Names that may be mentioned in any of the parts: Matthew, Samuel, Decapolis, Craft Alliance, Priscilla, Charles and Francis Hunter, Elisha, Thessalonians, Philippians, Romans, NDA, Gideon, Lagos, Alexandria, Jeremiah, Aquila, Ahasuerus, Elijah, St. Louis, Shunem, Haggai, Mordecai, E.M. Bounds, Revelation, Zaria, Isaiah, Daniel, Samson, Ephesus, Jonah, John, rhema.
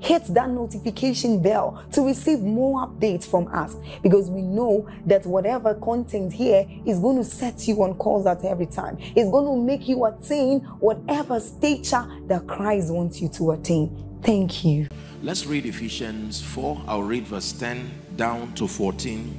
Hit that notification bell to receive more updates from us, because we know that whatever content here is going to set you on course at every time. It's going to make you attain whatever stature that Christ wants you to attain. Thank you. Let's read Ephesians 4. I'll read verse 10 down to 14.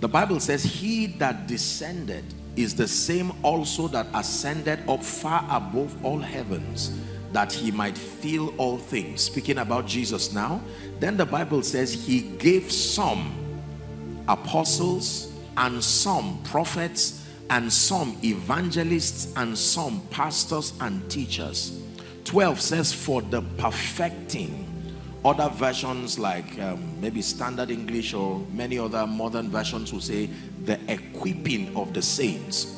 The Bible says, he that descended is the same also that ascended up far above all heavens, that he might fill all things. Speaking about Jesus now. Then the Bible says he gave some apostles, and some prophets, and some evangelists, and some pastors and teachers. 12 says for the perfecting. Other versions like maybe Standard English or many other modern versions will say the equipping of the saints,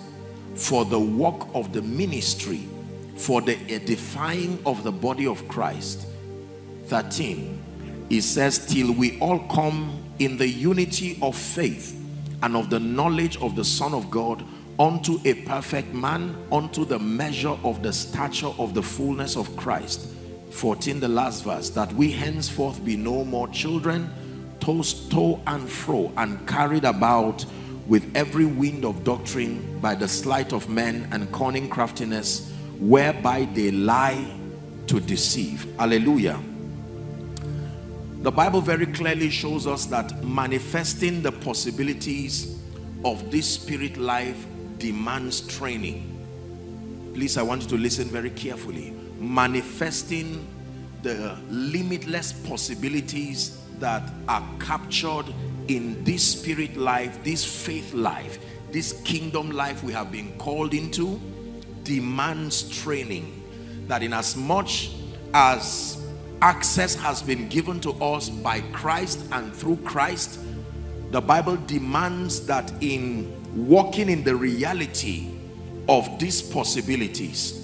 for the work of the ministry, for the edifying of the body of Christ. 13, it says, till we all come in the unity of faith and of the knowledge of the Son of God, unto a perfect man, unto the measure of the stature of the fullness of Christ. 14, the last verse, that we henceforth be no more children, tossed to and fro and carried about with every wind of doctrine, by the sleight of men and cunning craftiness, whereby they lie to deceive. Hallelujah. The Bible very clearly shows us that manifesting the possibilities of this spirit life demands training. Please, I want you to listen very carefully. Manifesting the limitless possibilities that are captured in this spirit life, this faith life, this kingdom life we have been called into, demands training. That in as much as access has been given to us by Christ and through Christ, the Bible demands that in walking in the reality of these possibilities,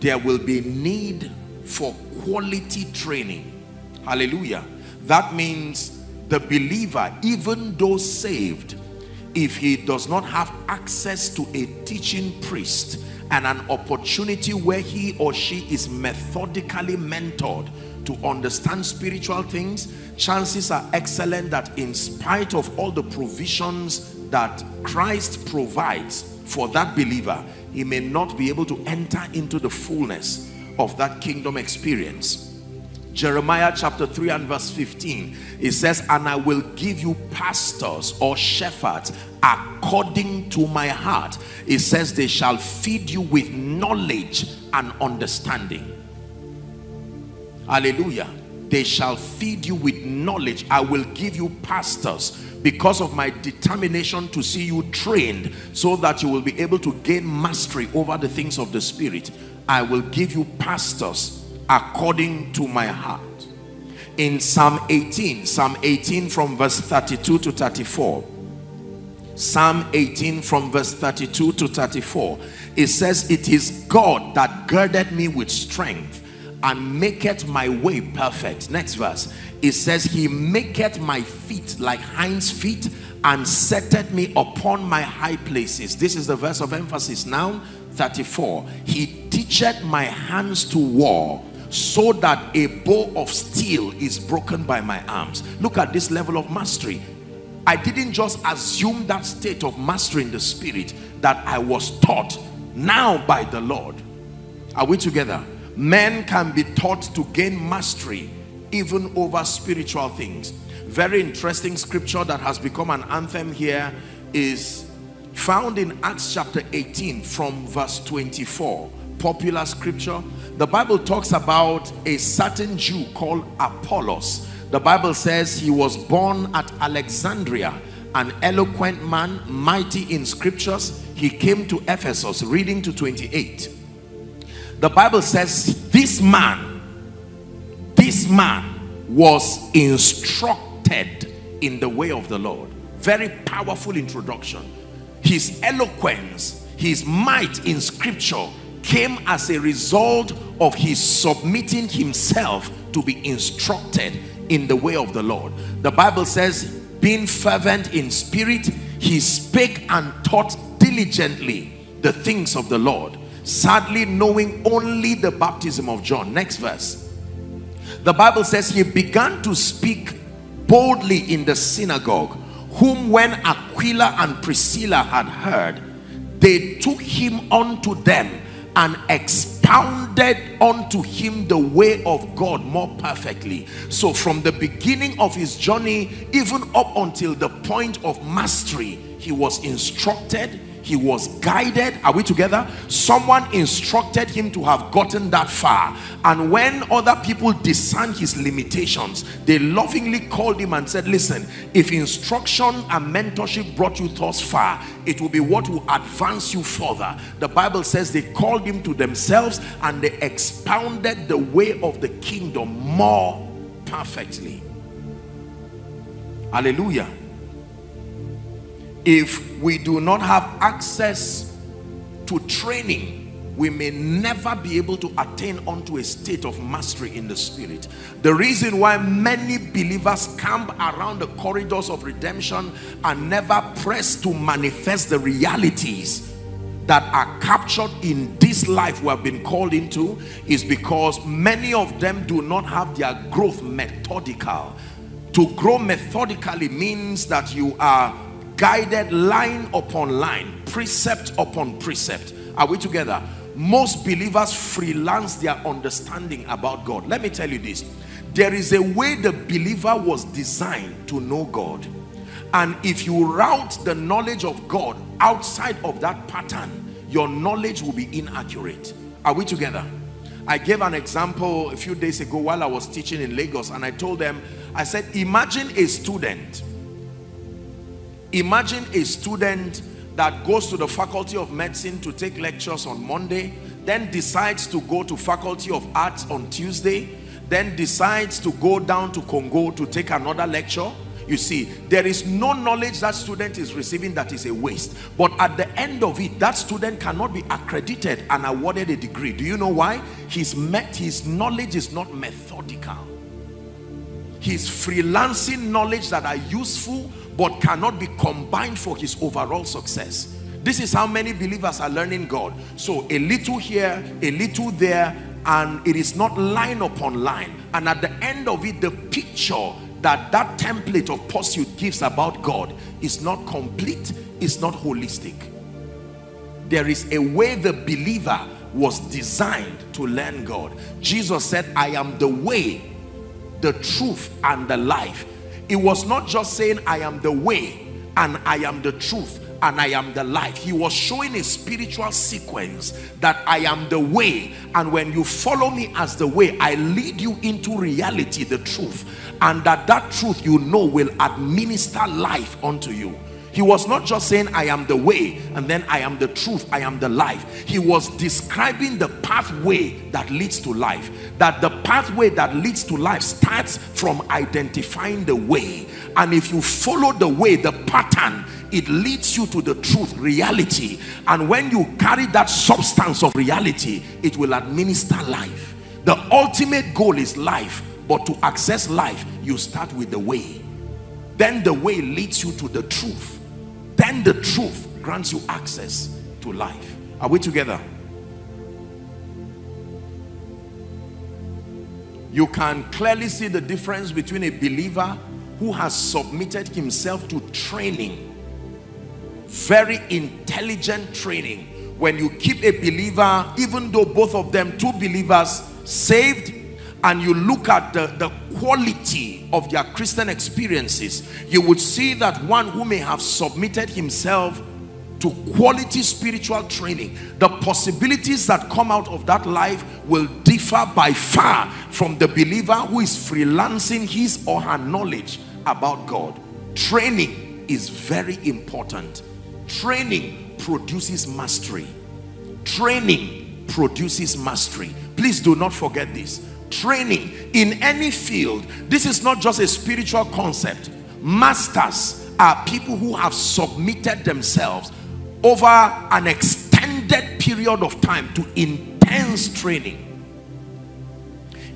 there will be need for quality training. Hallelujah. That means the believer, even though saved, if he does not have access to a teaching priest and an opportunity where he or she is methodically mentored to understand spiritual things, chances are excellent that in spite of all the provisions that Christ provides for that believer, he may not be able to enter into the fullness of that kingdom experience. Jeremiah chapter 3 and verse 15, it says, and I will give you pastors or shepherds according to my heart. It says they shall feed you with knowledge and understanding. Hallelujah. They shall feed you with knowledge. I will give you pastors, because of my determination to see you trained so that you will be able to gain mastery over the things of the spirit. I will give you pastors according to my heart. In Psalm 18 from verse 32 to 34. Psalm 18 from verse 32 to 34. It says, it is God that girded me with strength and maketh my way perfect. Next verse. It says, he maketh my feet like hinds' feet and setteth me upon my high places. This is the verse of emphasis now. 34. He teacheth my hands to war, so that a bow of steel is broken by my arms. Look at this level of mastery. I didn't just assume that state of mastery in the spirit, that I was taught now by the Lord. Are we together? Men can be taught to gain mastery even over spiritual things. Very interesting scripture that has become an anthem here is found in Acts chapter 18 from verse 24. Popular scripture. The Bible talks about a certain Jew called Apollos. The Bible says he was born at Alexandria, an eloquent man, mighty in scriptures. He came to Ephesus, reading to 28. The Bible says this man was instructed in the way of the Lord. Very powerful introduction. His eloquence, his might in scripture came as a result of his submitting himself to be instructed in the way of the Lord. The Bible says, being fervent in spirit, he spake and taught diligently the things of the Lord, sadly knowing only the baptism of John. Next verse. The Bible says he began to speak boldly in the synagogue, whom when Aquila and Priscilla had heard, they took him unto them and expounded unto him the way of God more perfectly. So from the beginning of his journey, even up until the point of mastery, he was instructed, he was guided. Are we together? Someone instructed him to have gotten that far. And when other people discerned his limitations, they lovingly called him and said, listen, if instruction and mentorship brought you thus far, it will be what will advance you further. The Bible says they called him to themselves and they expounded the way of the kingdom more perfectly. Hallelujah. If we do not have access to training, we may never be able to attain unto a state of mastery in the spirit. The reason why many believers camp around the corridors of redemption and never press to manifest the realities that are captured in this life we have been called into is because many of them do not have their growth methodical. To grow methodically means that you are guided line upon line, precept upon precept. Are we together? Most believers freelance their understanding about God. Let me tell you this. There is a way the believer was designed to know God. And if you route the knowledge of God outside of that pattern, your knowledge will be inaccurate. Are we together? I gave an example a few days ago while I was teaching in Lagos, and I told them, I said, imagine a student that goes to the Faculty of Medicine to take lectures on Monday, then decides to go to Faculty of Arts on Tuesday, then decides to go down to Congo to take another lecture. You see, there is no knowledge that student is receiving that is a waste. But at the end of it, that student cannot be accredited and awarded a degree. Do you know why? His knowledge is not methodical. He's freelancing knowledge that are useful but cannot be combined for his overall success. This is how many believers are learning God. So a little here, a little there, and it is not line upon line. And at the end of it, the picture that template of pursuit gives about God is not complete, it's not holistic. There is a way the believer was designed to learn God. Jesus said, I am the way, the truth, and the life. It was not just saying, I am the way, and I am the truth, and I am the life. He was showing a spiritual sequence that I am the way, and when you follow me as the way, I lead you into reality, the truth, and that truth, you know, will administer life unto you. He was not just saying, I am the way, and then I am the truth, I am the life. He was describing the pathway that leads to life. That the pathway that leads to life starts from identifying the way. And if you follow the way, the pattern, it leads you to the truth, reality. And when you carry that substance of reality, it will administer life. The ultimate goal is life. But to access life, you start with the way. Then the way leads you to the truth. Then the truth grants you access to life. Are we together? You can clearly see the difference between a believer who has submitted himself to training, very intelligent training. When you keep a believer, even though both of them, two believers, saved and you look at the quality of their Christian experiences, you would see that one who may have submitted himself to quality spiritual training, the possibilities that come out of that life will differ by far from the believer who is freelancing his or her knowledge about God. Training is very important. Training produces mastery. Training produces mastery. Please do not forget this. Training in any field, this is not just a spiritual concept. Masters are people who have submitted themselves over an extended period of time to intense training.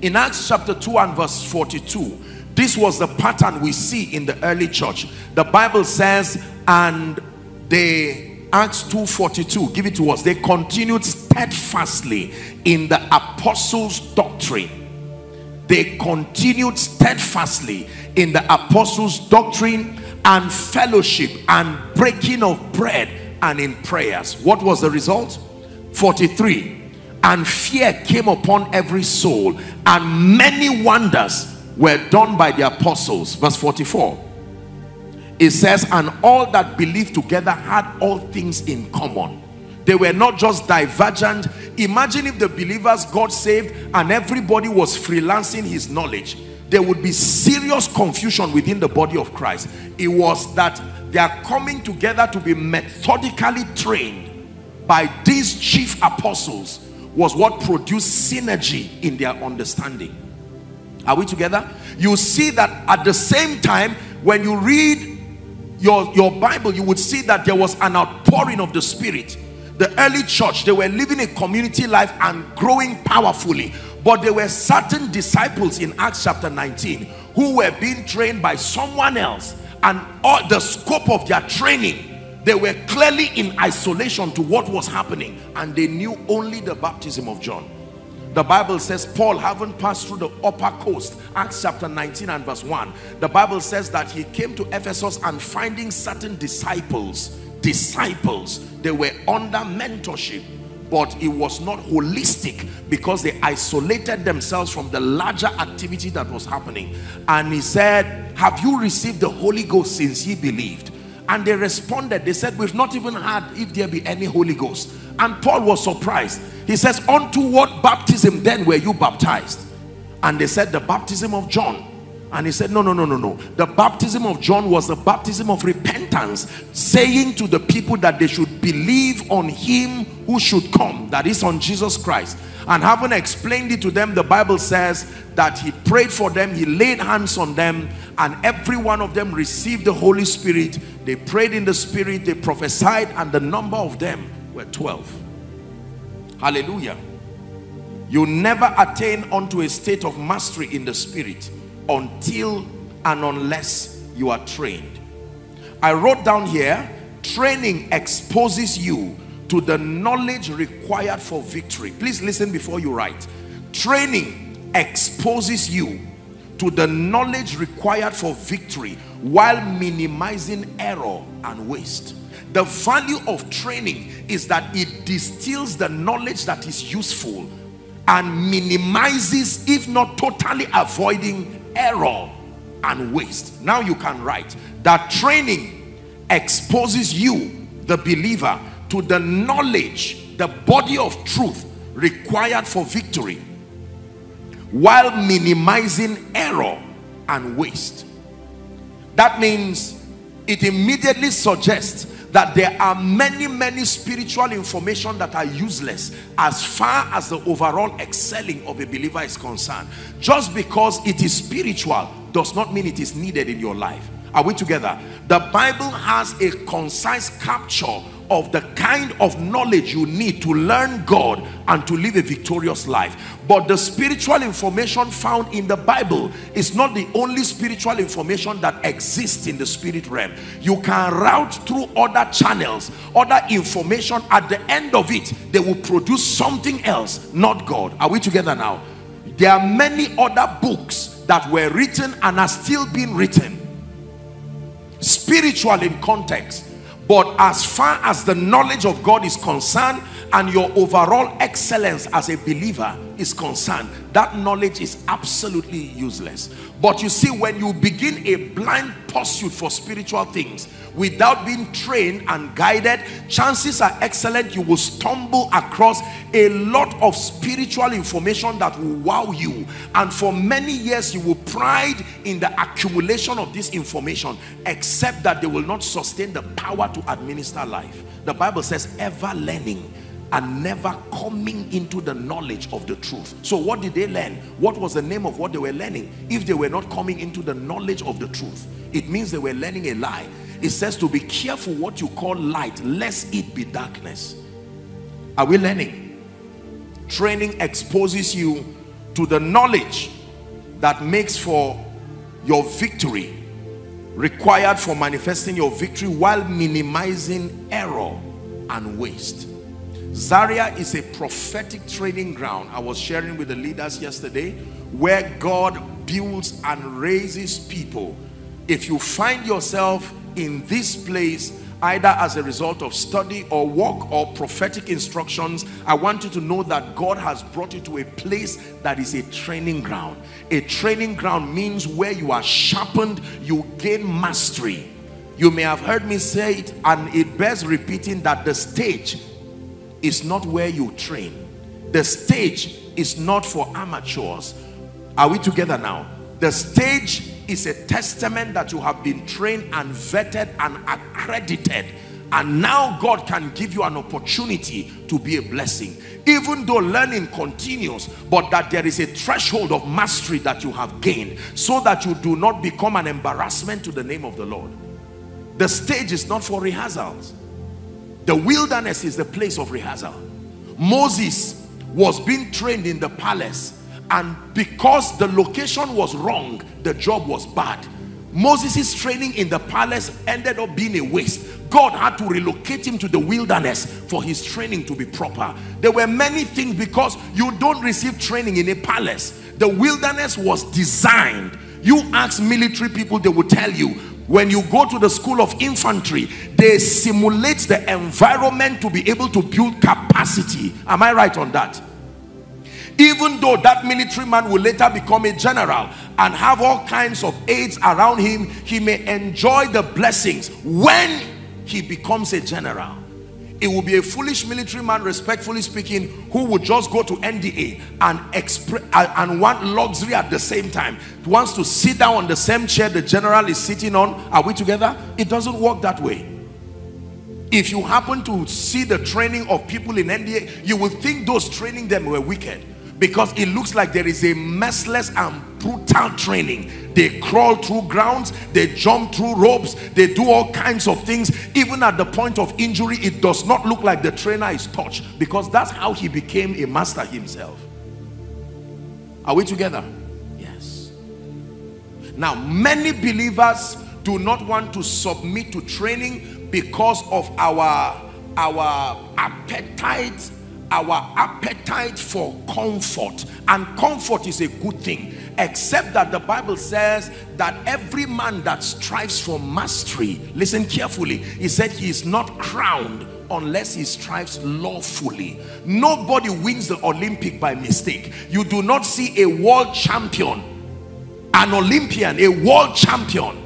In Acts chapter 2 and verse 42, this was the pattern we see in the early church. The Bible says, and they, Acts 2:42, give it to us, they continued steadfastly in the apostles' doctrine. They continued steadfastly in the apostles' doctrine and fellowship and breaking of bread and in prayers. What was the result? 43. And fear came upon every soul, and many wonders were done by the apostles. Verse 44, it says, and all that believed together had all things in common. They were not just divergent. Imagine if the believers got saved and everybody was freelancing his knowledge. There would be serious confusion within the body of Christ. It was that they are coming together to be methodically trained by these chief apostles was what produced synergy in their understanding. Are we together? You see that at the same time, when you read your Bible, you would see that there was an outpouring of the Spirit. The early church, they were living a community life and growing powerfully. But there were certain disciples in Acts chapter 19 who were being trained by someone else, and all the scope of their training, they were clearly in isolation to what was happening, and they knew only the baptism of John. The Bible says Paul, having passed through the upper coast, Acts chapter 19 and verse 1, the Bible says that he came to Ephesus, and finding certain disciples, they were under mentorship, but it was not holistic because they isolated themselves from the larger activity that was happening. And he said, have you received the Holy Ghost since ye believed? And they responded, they said, we've not even heard if there be any Holy Ghost. And Paul was surprised. He says, unto what baptism then were you baptized? And they said, the baptism of John. And he said, no, the baptism of John was the baptism of repentance, saying to the people that they should believe on him who should come, that is on Jesus Christ. And having explained it to them, the Bible says that he prayed for them, he laid hands on them, and every one of them received the Holy Spirit. They prayed in the Spirit, they prophesied, and the number of them were 12. Hallelujah. You never attain unto a state of mastery in the Spirit until and unless you are trained. I wrote down here, training exposes you to the knowledge required for victory. Please listen before you write. Training exposes you to the knowledge required for victory while minimizing error and waste. The value of training is that it distills the knowledge that is useful and minimizes, if not totally avoiding, error and waste. Now you can write that training exposes you, the believer, to the knowledge, the body of truth required for victory while minimizing error and waste. That means it immediately suggests that there are many spiritual information that are useless as far as the overall excelling of a believer is concerned. Just because it is spiritual does not mean it is needed in your life. Are we together? The Bible has a concise capture of the kind of knowledge you need to learn God and to live a victorious life. But the spiritual information found in the Bible is not the only spiritual information that exists in the spirit realm. You can route through other channels, other information. At the end of it, they will produce something else, not God. Are we together now? There are many other books that were written and are still being written, spiritual in context. But as far as the knowledge of God is concerned, and your overall excellence as a believer is concerned, that knowledge is absolutely useless. But you see, when you begin a blind pursuit for spiritual things without being trained and guided, chances are excellent you will stumble across a lot of spiritual information that will wow you, and for many years you will pride in the accumulation of this information, except that they will not sustain the power to administer life. The Bible says ever learning and never coming into the knowledge of the truth. So what did they learn? What was the name of what they were learning? If they were not coming into the knowledge of the truth, it means they were learning a lie. It says to be careful what you call light, lest it be darkness. Are we learning? Training exposes you to the knowledge that makes for your victory, required for manifesting your victory while minimizing error and waste. Zaria is a prophetic training ground. I was sharing with the leaders yesterday, where God builds and raises people. If you find yourself in this place, either as a result of study or work or prophetic instructions, I want you to know that God has brought you to a place that is a training ground. A training ground means where you are sharpened, you gain mastery. You may have heard me say it, and it bears repeating, that the stage is not where you train. The stage is not for amateurs. Are we together now? The stage is a testament that you have been trained and vetted and accredited, and now God can give you an opportunity to be a blessing, even though learning continues, but that there is a threshold of mastery that you have gained, so that you do not become an embarrassment to the name of the Lord. The stage is not for rehearsals. The wilderness is the place of rehearsal. Moses was being trained in the palace, and because the location was wrong, the job was bad. Moses' training in the palace ended up being a waste. God had to relocate him to the wilderness for his training to be proper. There were many things, because you don't receive training in a palace. The wilderness was designed. You ask military people, they will tell you, when you go to the school of infantry, they simulate the environment to be able to build capacity. Am I right on that? Even though that military man will later become a general and have all kinds of aids around him, he may enjoy the blessings when he becomes a general. It will be a foolish military man, respectfully speaking, who would just go to NDA and want luxury at the same time. He wants to sit down on the same chair the general is sitting on. Are we together? It doesn't work that way. If you happen to see the training of people in NDA, you will think those training them were wicked, because it looks like there is a merciless and brutal training. They crawl through grounds, they jump through ropes, they do all kinds of things. Even at the point of injury, it does not look like the trainer is touched, because that's how he became a master himself. Are we together? Yes. Now, many believers do not want to submit to training because of our appetite for comfort. And comfort is a good thing, except that the Bible says that every man that strives for mastery, listen carefully, he said he is not crowned unless he strives lawfully. Nobody wins the Olympic by mistake. You do not see a world champion, an Olympian, a world champion,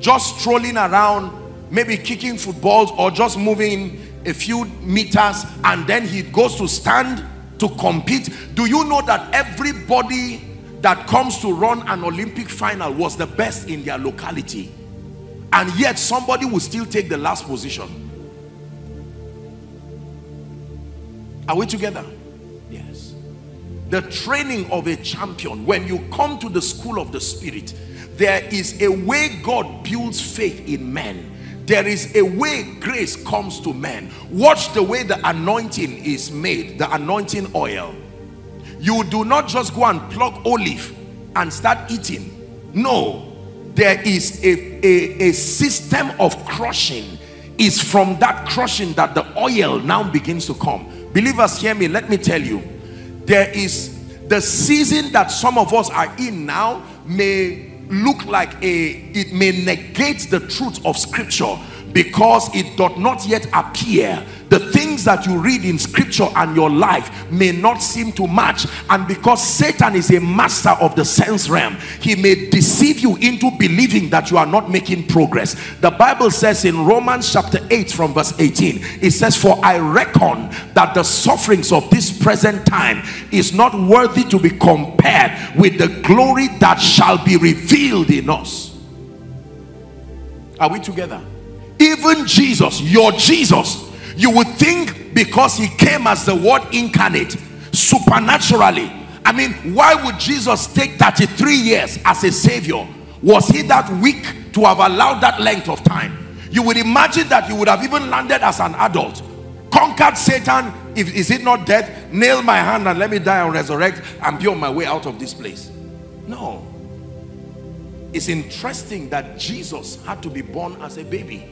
just strolling around, maybe kicking footballs or just moving a few meters, and then he goes to stand to compete. Do you know that everybody that comes to run an Olympic final was the best in their locality, and yet somebody will still take the last position? Are we together? Yes. The training of a champion, when you come to the school of the Spirit, there is a way God builds faith in men. There is a way grace comes to men. Watch the way the anointing is made, the anointing oil. You do not just go and pluck olive and start eating. No, there is a system of crushing. It's from that crushing that the oil now begins to come. Believers, hear me, let me tell you. There is the season that some of us are in now may look like it may negate the truth of Scripture, because it doth not yet appear. The things that you read in scripture and your life may not seem to match, and because Satan is a master of the sense realm, he may deceive you into believing that you are not making progress. The Bible says in Romans chapter 8 from verse 18, it says, "For I reckon that the sufferings of this present time is not worthy to be compared with the glory that shall be revealed in us." Are we together? Even Jesus, your Jesus, you would think because he came as the word incarnate, supernaturally. I mean, why would Jesus take 33 years as a savior? Was he that weak to have allowed that length of time? You would imagine that you would have even landed as an adult, conquered Satan. If is it not death? Nail my hand and let me die and resurrect and be on my way out of this place. No. It's interesting that Jesus had to be born as a baby,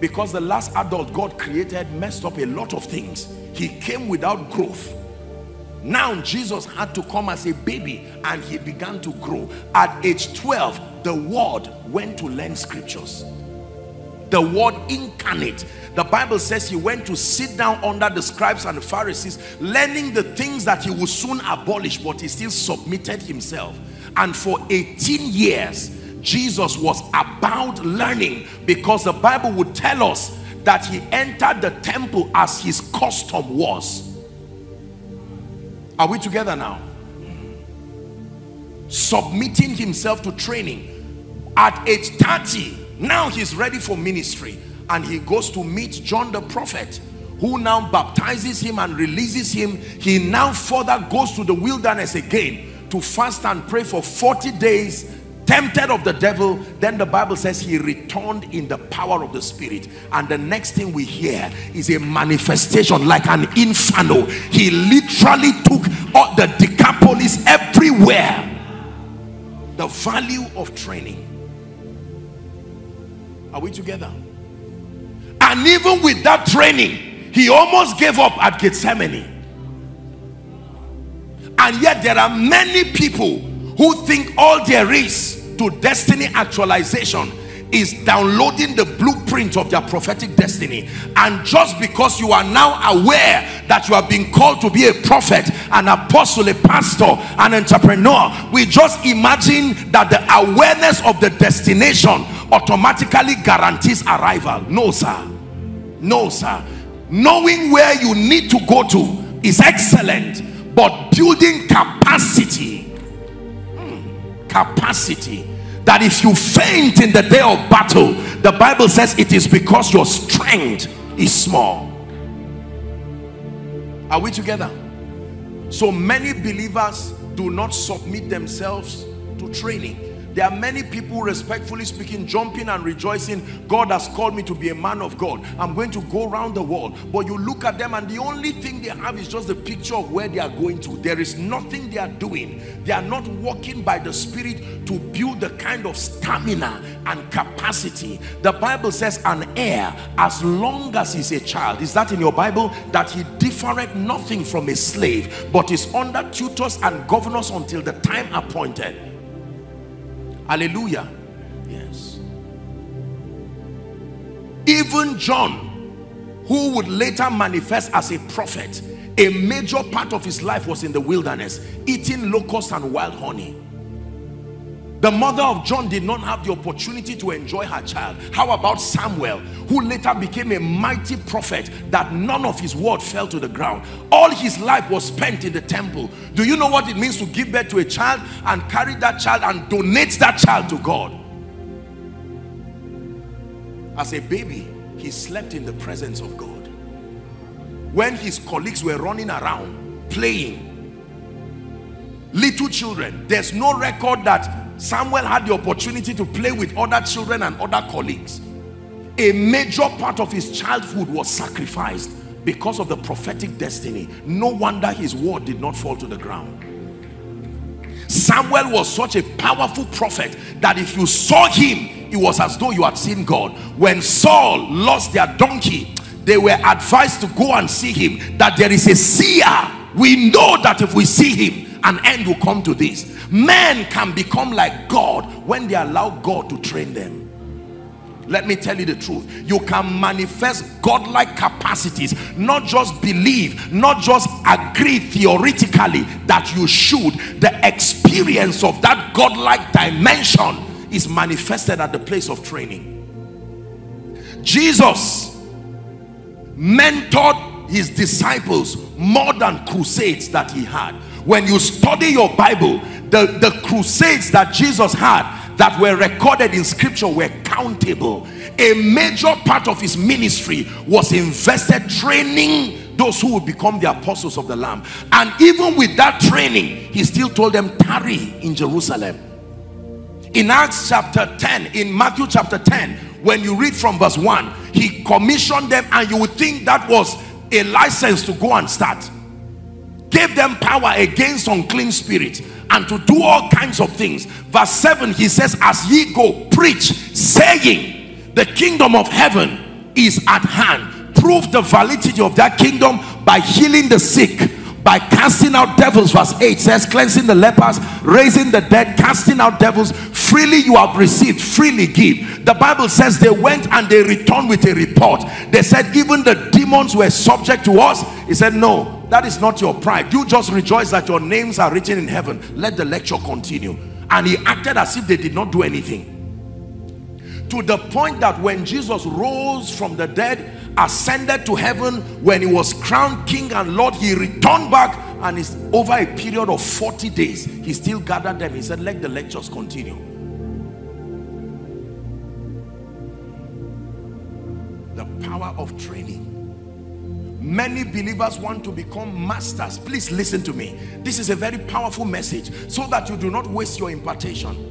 because the last adult God created messed up a lot of things. He came without growth. Now Jesus had to come as a baby, and he began to grow. At age 12, the word went to learn scriptures. The word incarnate. The Bible says he went to sit down under the scribes and the Pharisees, learning the things that he would soon abolish, but he still submitted himself. And for 18 years, Jesus was about learning, because the Bible would tell us that he entered the temple as his custom was. Are we together now? Submitting himself to training. At age 30, now he's ready for ministry, and he goes to meet John the prophet, who now baptizes him and releases him. He now further goes to the wilderness again to fast and pray for 40 days. Tempted of the devil. Then the Bible says he returned in the power of the Spirit, and the next thing we hear is a manifestation like an inferno. He literally took all the Decapolis, everywhere. The value of training. Are we together? And even with that training, he almost gave up at Gethsemane. And yet there are many people who think all there is to destiny actualization is downloading the blueprint of their prophetic destiny. And just because you are now aware that you have been called to be a prophet, an apostle, a pastor, an entrepreneur, we just imagine that the awareness of the destination automatically guarantees arrival. No, sir. No, sir. Knowing where you need to go to is excellent, but building capacity. Capacity, that if you faint in the day of battle, the Bible says it is because your strength is small. Are we together? So many believers do not submit themselves to training. There are many people, respectfully speaking, jumping and rejoicing, God has called me to be a man of God, I'm going to go around the world. But you look at them and the only thing they have is just the picture of where they are going to. There is nothing they are doing. They are not walking by the Spirit to build the kind of stamina and capacity. The Bible says an heir, as long as he's a child, is that in your Bible? That he differeth nothing from a slave, but is under tutors and governors until the time appointed. Hallelujah. Yes. Even John, who would later manifest as a prophet, a major part of his life was in the wilderness, eating locusts and wild honey. The mother of John did not have the opportunity to enjoy her child. How about Samuel, who later became a mighty prophet that none of his word fell to the ground? All his life was spent in the temple. Do you know what it means to give birth to a child and carry that child and donate that child to God? As a baby, he slept in the presence of God. When his colleagues were running around, playing, little children, there's no record that Samuel had the opportunity to play with other children and other colleagues. A major part of his childhood was sacrificed because of the prophetic destiny. No wonder his word did not fall to the ground. Samuel was such a powerful prophet that if you saw him, it was as though you had seen God. When Saul lost their donkey, they were advised to go and see him, that there is a seer. We know that if we see him, an end will come to this. Men can become like God when they allow God to train them. Let me tell you the truth. You can manifest godlike capacities, not just believe, not just agree theoretically that you should. The experience of that godlike dimension is manifested at the place of training. Jesus mentored his disciples more than crusades that he had. When you study your Bible, the crusades that Jesus had that were recorded in scripture were countable. A major part of his ministry was invested training those who would become the apostles of the Lamb. And even with that training, he still told them, tarry in Jerusalem. In Acts chapter 10, in Matthew chapter 10, when you read from verse 1, he commissioned them, and you would think that was a license to go and start. Gave them power against unclean spirits and to do all kinds of things. Verse 7, he says, as ye go, preach, saying, the kingdom of heaven is at hand. Prove the validity of that kingdom by healing the sick, by casting out devils. Verse 8 says, cleansing the lepers, raising the dead, casting out devils. Freely you have received, freely give. The Bible says they went and they returned with a report. They said, even the demons were subject to us. He said, no, that is not your pride. You just rejoice that your names are written in heaven. Let the lecture continue. And he acted as if they did not do anything. To the point that when Jesus rose from the dead, ascended to heaven, when he was crowned King and Lord, he returned back, and it's over a period of 40 days. He still gathered them. He said, let the lectures continue. The power of training. Many believers want to become masters. Please listen to me. This is a very powerful message so that you do not waste your impartation.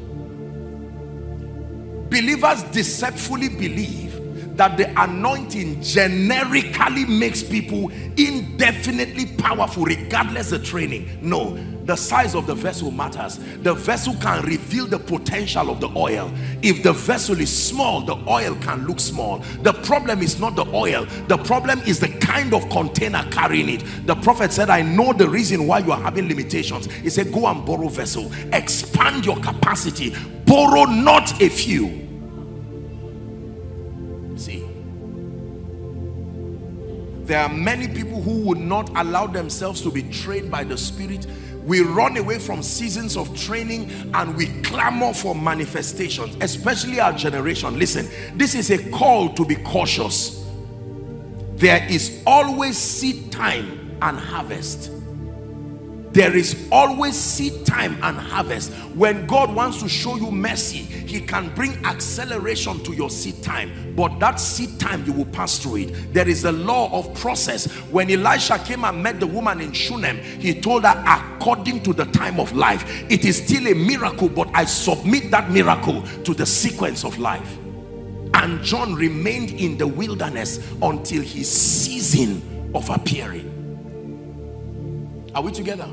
Believers deceitfully believe that the anointing generically makes people indefinitely powerful regardless of training. No, the size of the vessel matters. The vessel can reveal the potential of the oil. If the vessel is small, the oil can look small. The problem is not the oil. The problem is the kind of container carrying it. The prophet said, I know the reason why you are having limitations. He said, go and borrow vessel. Expand your capacity. Borrow not a few. See, there are many people who would not allow themselves to be trained by the Spirit. We run away from seasons of training and we clamor for manifestations, especially our generation. Listen, this is a call to be cautious. There is always seed time and harvest. There is always seed time and harvest. When God wants to show you mercy, he can bring acceleration to your seed time. But that seed time, you will pass through it. There is a law of process. When Elisha came and met the woman in Shunem, he told her, according to the time of life, it is still a miracle, but I submit that miracle to the sequence of life. And John remained in the wilderness until his season of appearing. Are we together?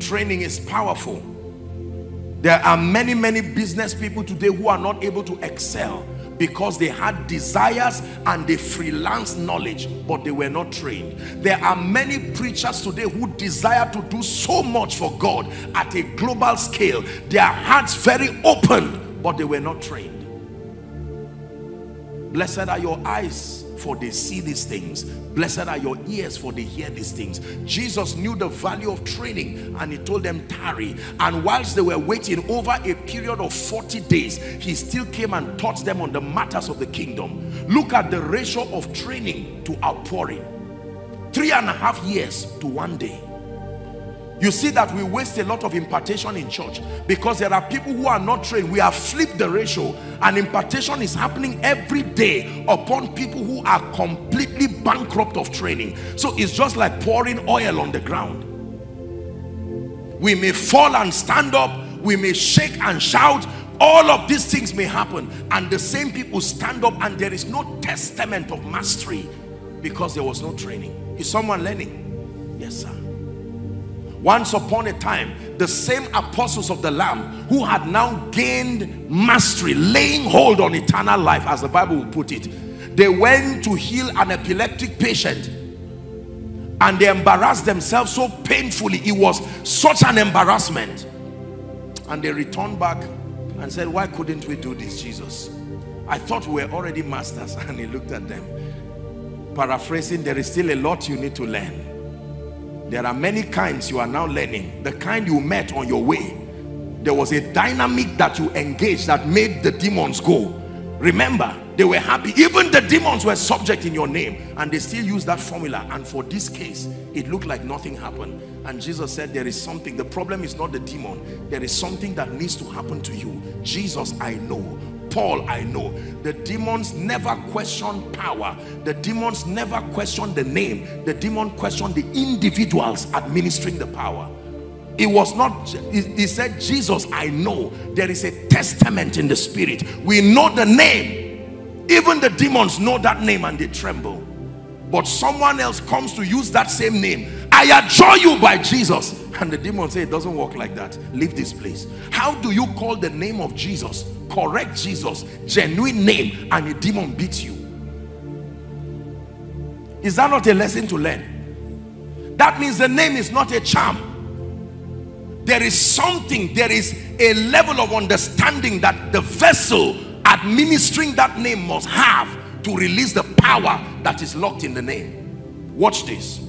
Training is powerful. There are many business people today who are not able to excel because they had desires and they freelance knowledge, but they were not trained. There are many preachers today who desire to do so much for God at a global scale. Their hearts very open, but they were not trained. Blessed are your eyes, for they see these things. Blessed are your ears, for they hear these things. Jesus knew the value of training, and he told them, tarry. And whilst they were waiting, over a period of 40 days, he still came and taught them on the matters of the kingdom. Look at the ratio of training to outpouring. 3.5 years to 1 day. You see that we waste a lot of impartation in church because there are people who are not trained. We have flipped the ratio, and impartation is happening every day upon people who are completely bankrupt of training. So it's just like pouring oil on the ground. We may fall and stand up. We may shake and shout. All of these things may happen. And the same people stand up and there is no testament of mastery because there was no training. Is someone learning? Yes, sir. Once upon a time, the same apostles of the Lamb who had now gained mastery, laying hold on eternal life, as the Bible will put it, they went to heal an epileptic patient, and they embarrassed themselves so painfully. It was such an embarrassment. And they returned back and said, why couldn't we do this, Jesus? I thought we were already masters. And he looked at them. Paraphrasing, there is still a lot you need to learn. There are many kinds you are now learning. The kind you met on your way, there was a dynamic that you engaged that made the demons go. Remember, they were happy. Even the demons were subject in your name, and they still use that formula. And for this case, it looked like nothing happened. And Jesus said, there is something. The problem is not the demon. There is something that needs to happen to you. Jesus, I know. Paul, I know. The demons never question power. The demons never question the name. The demon questioned the individuals administering the power. It was not, he said, Jesus, I know. There is a testament in the spirit. We know the name. Even the demons know that name and they tremble. But someone else comes to use that same name. I adjure you by Jesus. And the demons say, it doesn't work like that. Leave this place. How do you call the name of Jesus, correct Jesus, genuine name, and a demon beats you? Is that not a lesson to learn? That means the name is not a charm. There is something, there is a level of understanding that the vessel administering that name must have to release the power that is locked in the name. Watch this.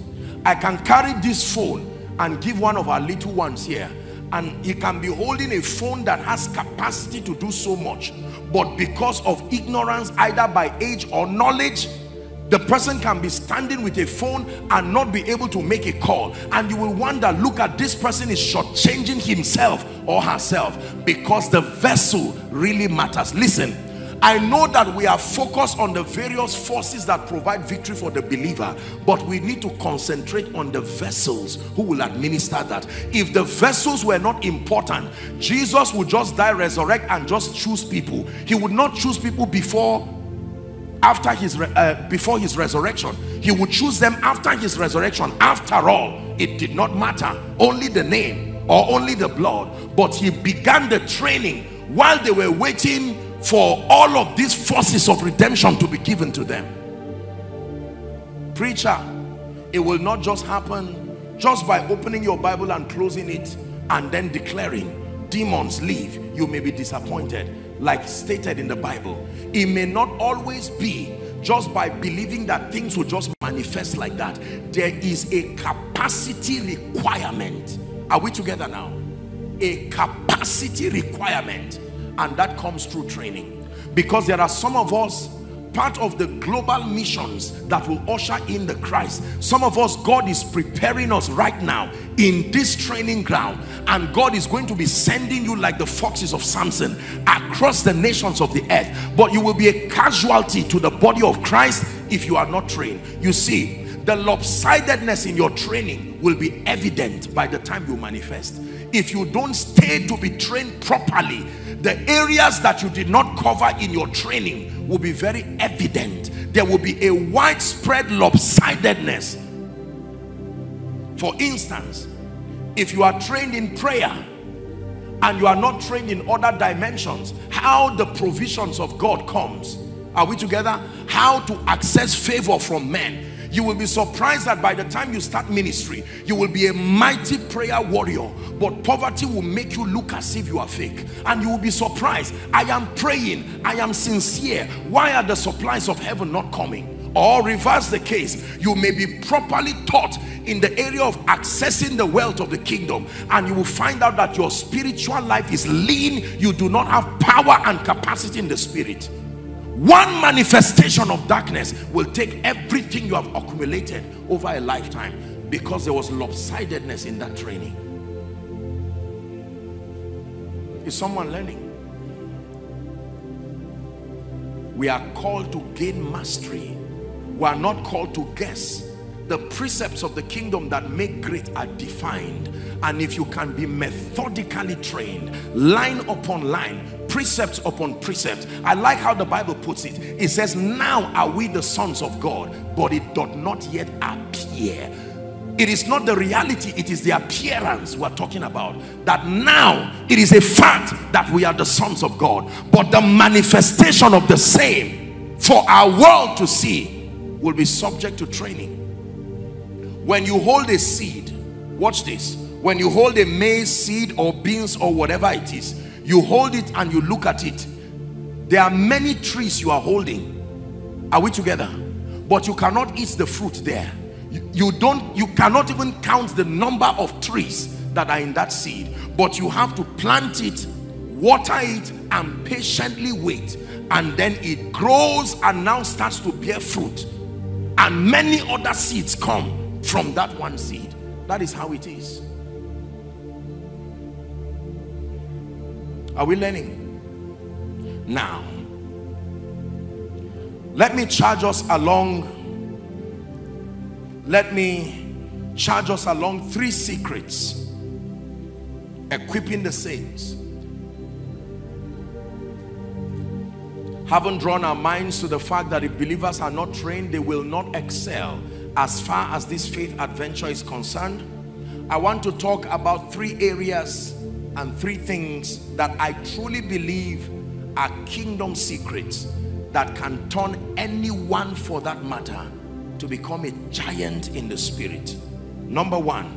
I can carry this phone and give one of our little ones here, and he can be holding a phone that has capacity to do so much, but because of ignorance, either by age or knowledge, the person can be standing with a phone and not be able to make a call. And you will wonder, look at this person is shortchanging himself or herself, because the vessel really matters. Listen, I know that we are focused on the various forces that provide victory for the believer, but we need to concentrate on the vessels who will administer that. If the vessels were not important, Jesus would just die, resurrect, and just choose people. He would not choose people before his resurrection. He would choose them after his resurrection. After all, it did not matter only the name or only the blood, but he began the training while they were waiting for all of these forces of redemption to be given to them. Preacher, it will not just happen just by opening your Bible and closing it and then declaring demons leave. You may be disappointed. Like stated in the Bible, it may not always be just by believing that things will just manifest like that. There is a capacity requirement. Are we together now? A capacity requirement, and that comes through training. Because there are some of us, part of the global missions that will usher in the Christ, some of us, God is preparing us right now in this training ground, and God is going to be sending you like the foxes of Samson across the nations of the earth. But you will be a casualty to the body of Christ if you are not trained. You see, the lopsidedness in your training will be evident by the time you manifest. If you don't stay to be trained properly, the areas that you did not cover in your training will be very evident. There will be a widespread lopsidedness. For instance, if you are trained in prayer and you are not trained in other dimensions, how the provisions of God comes. Are we together? How to access favor from men. You will be surprised that by the time you start ministry, you will be a mighty prayer warrior, but poverty will make you look as if you are fake. And you will be surprised. I am praying, I am sincere. Why are the supplies of heaven not coming? Or reverse the case, you may be properly taught in the area of accessing the wealth of the kingdom, and you will find out that your spiritual life is lean. You do not have power and capacity in the spirit. One manifestation of darkness will take everything you have accumulated over a lifetime, because there was lopsidedness in that training. Is someone learning? We are called to gain mastery. We are not called to guess. The precepts of the kingdom that make great are defined. And if you can be methodically trained, line upon line, precept upon precept. I like how the Bible puts it. It says, now are we the sons of God, but it doth not yet appear. It is not the reality, it is the appearance we're talking about. That now it is a fact that we are the sons of God, but the manifestation of the same for our world to see will be subject to training. When you hold a seed, watch this. When you hold a maize seed or beans or whatever it is, you hold it and you look at it. There are many trees you are holding. Are we together? But you cannot eat the fruit there. You cannot even count the number of trees that are in that seed, but you have to plant it, water it, and patiently wait, and then it grows and now starts to bear fruit, and many other seeds come from that one seed. That is how it is. Are we learning? Now, let me charge us along. Let me charge us along three secrets equipping the saints. Haven't drawn our minds to the fact that if believers are not trained, they will not excel as far as this faith adventure is concerned. I want to talk about three areas and three things that I truly believe are kingdom secrets that can turn anyone, for that matter, to become a giant in the spirit. Number one,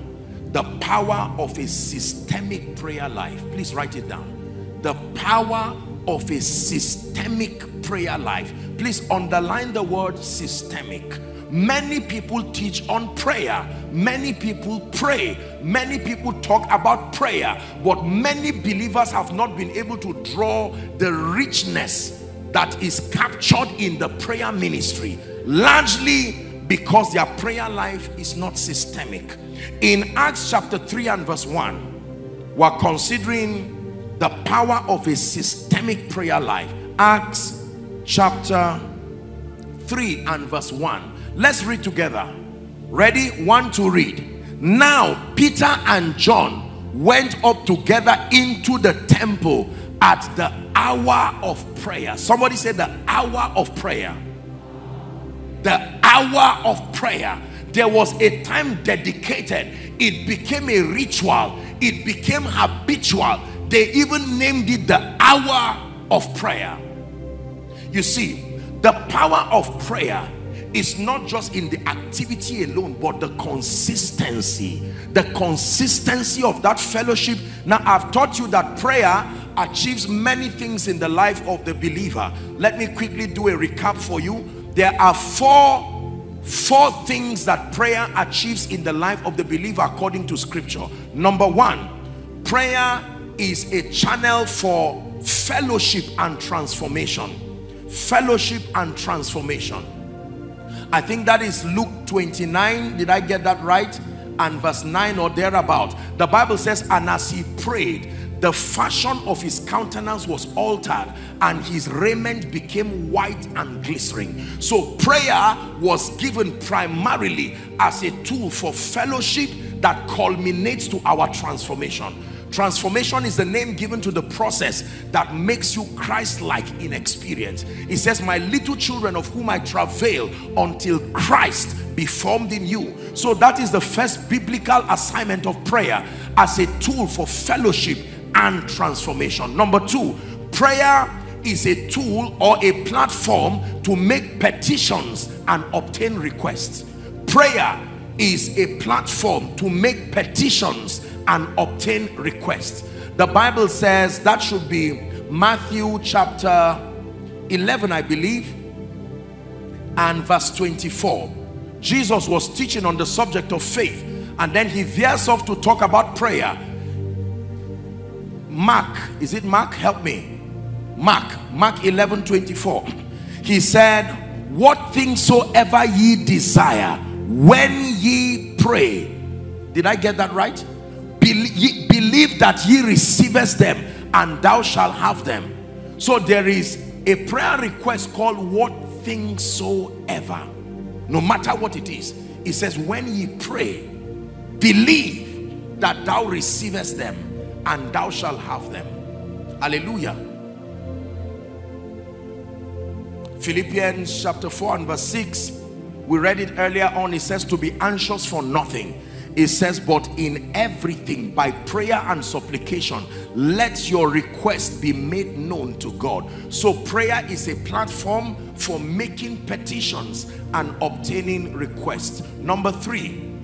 the power of a systemic prayer life. Please write it down. The power of a systemic prayer life. Please underline the word systemic. Many people teach on prayer. Many people pray. Many people talk about prayer. But many believers have not been able to draw the richness that is captured in the prayer ministry, largely because their prayer life is not systemic. In Acts chapter 3 and verse 1, we're considering the power of a systemic prayer life. Acts chapter 3 and verse 1. Let's read together. Ready? One to read. Now Peter and John went up together into the temple at the hour of prayer. Somebody said the hour of prayer. The hour of prayer. There was a time dedicated. It became a ritual. It became habitual. They even named it the hour of prayer. You see, the power of prayer is not just in the activity alone, but the consistency. The consistency of that fellowship. Now, I've taught you that prayer achieves many things in the life of the believer. Let me quickly do a recap for you. There are four things that prayer achieves in the life of the believer according to scripture. Number one, prayer is a channel for fellowship and transformation. Fellowship and transformation. I think that is Luke 29. Did I get that right? And verse 9 or thereabout. The Bible says, and as he prayed, the fashion of his countenance was altered, and his raiment became white and glistening. So prayer was given primarily as a tool for fellowship that culminates to our transformation. Transformation is the name given to the process that makes you Christ-like in experience. It says, my little children, of whom I travail until Christ be formed in you. So that is the first biblical assignment of prayer, as a tool for fellowship and transformation. Number two, prayer is a tool or a platform to make petitions and obtain requests. Prayer is a platform to make petitions and obtain requests. The Bible says, that should be Matthew chapter 11, I believe, and verse 24. Jesus was teaching on the subject of faith, and then he veers off to talk about prayer. Mark, is it Mark? Help me. Mark 11:24. He said, what things soever ye desire, when ye pray. Did I get that right? Believe that ye receivest them, and thou shalt have them. So there is a prayer request called what things soever. No matter what it is, it says, when ye pray, believe that thou receivest them, and thou shalt have them. Hallelujah. Philippians chapter 4 and verse 6, we read it earlier on. It says to be anxious for nothing. It says, but in everything by prayer and supplication let your request be made known to God. So prayer is a platform for making petitions and obtaining requests. Number three,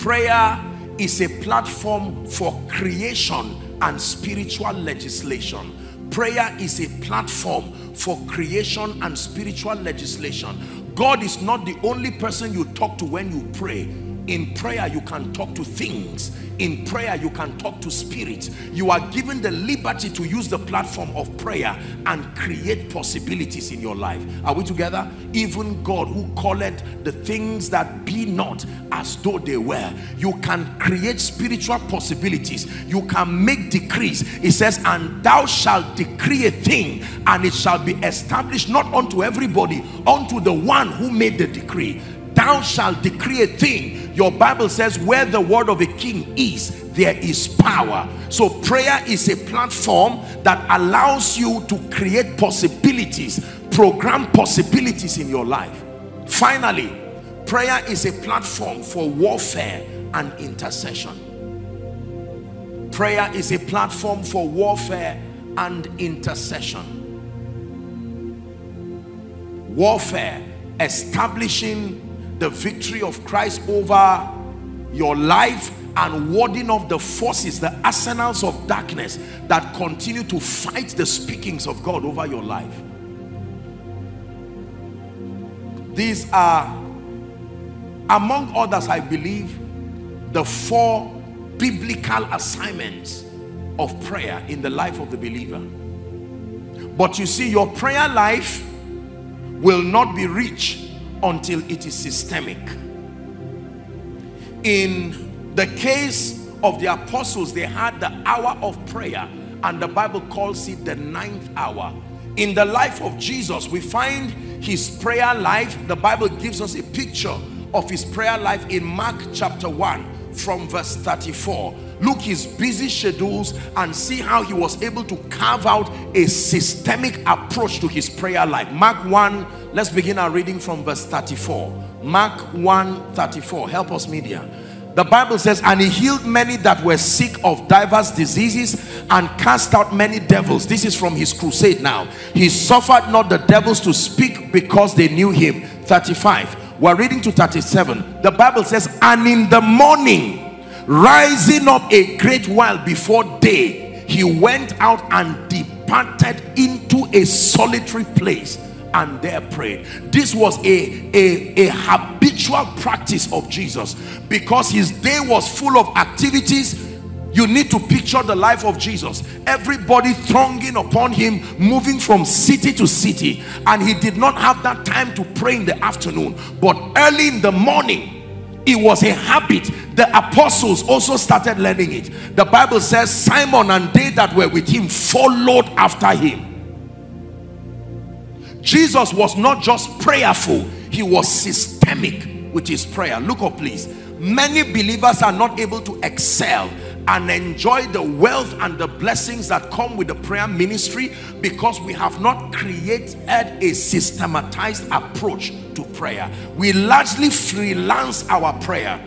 prayer is a platform for creation and spiritual legislation. Prayer is a platform for creation and spiritual legislation. God is not the only person you talk to when you pray. In prayer you can talk to things. In prayer you can talk to spirits. You are given the liberty to use the platform of prayer and create possibilities in your life. Are we together? Even God, who calleth the things that be not as though they were. You can create spiritual possibilities. You can make decrees. It says, and thou shalt decree a thing, and it shall be established, not unto everybody, unto the one who made the decree. Thou shalt decree a thing. Your Bible says, where the word of a king is, there is power. So prayer is a platform that allows you to create possibilities, program possibilities in your life. Finally, prayer is a platform for warfare and intercession. Prayer is a platform for warfare and intercession. Warfare, establishing the victory of Christ over your life and warding off the forces, the arsenals of darkness that continue to fight the speakings of God over your life. These are, among others, I believe, the 4 biblical assignments of prayer in the life of the believer. But you see, your prayer life will not be rich until it is systemic. In the case of the apostles, they had the hour of prayer, and the Bible calls it the 9th hour. In the life of Jesus, we find his prayer life. The Bible gives us a picture of his prayer life in Mark chapter 1 from verse 34. Look his busy schedules and see how he was able to carve out a systemic approach to his prayer life. Mark 1, let's begin our reading from verse 34. Mark 1, 34. Help us, media. The Bible says, and he healed many that were sick of diverse diseases and cast out many devils. This is from his crusade now. He suffered not the devils to speak because they knew him. 35. We're reading to 37. The Bible says, and in the morning, rising up a great while before day, he went out and departed into a solitary place and there prayed. This was a habitual practice of Jesus, because his day was full of activities. You need to picture the life of Jesus. Everybody thronging upon him, moving from city to city, and he did not have that time to pray in the afternoon. But early in the morning, it was a habit. The apostles also started learning it. The Bible says, Simon and they that were with him followed after him. Jesus was not just prayerful, he was systemic with his prayer. Look up, please. Many believers are not able to excel and enjoy the wealth and the blessings that come with the prayer ministry because we have not created a systematized approach to prayer. We largely freelance our prayer,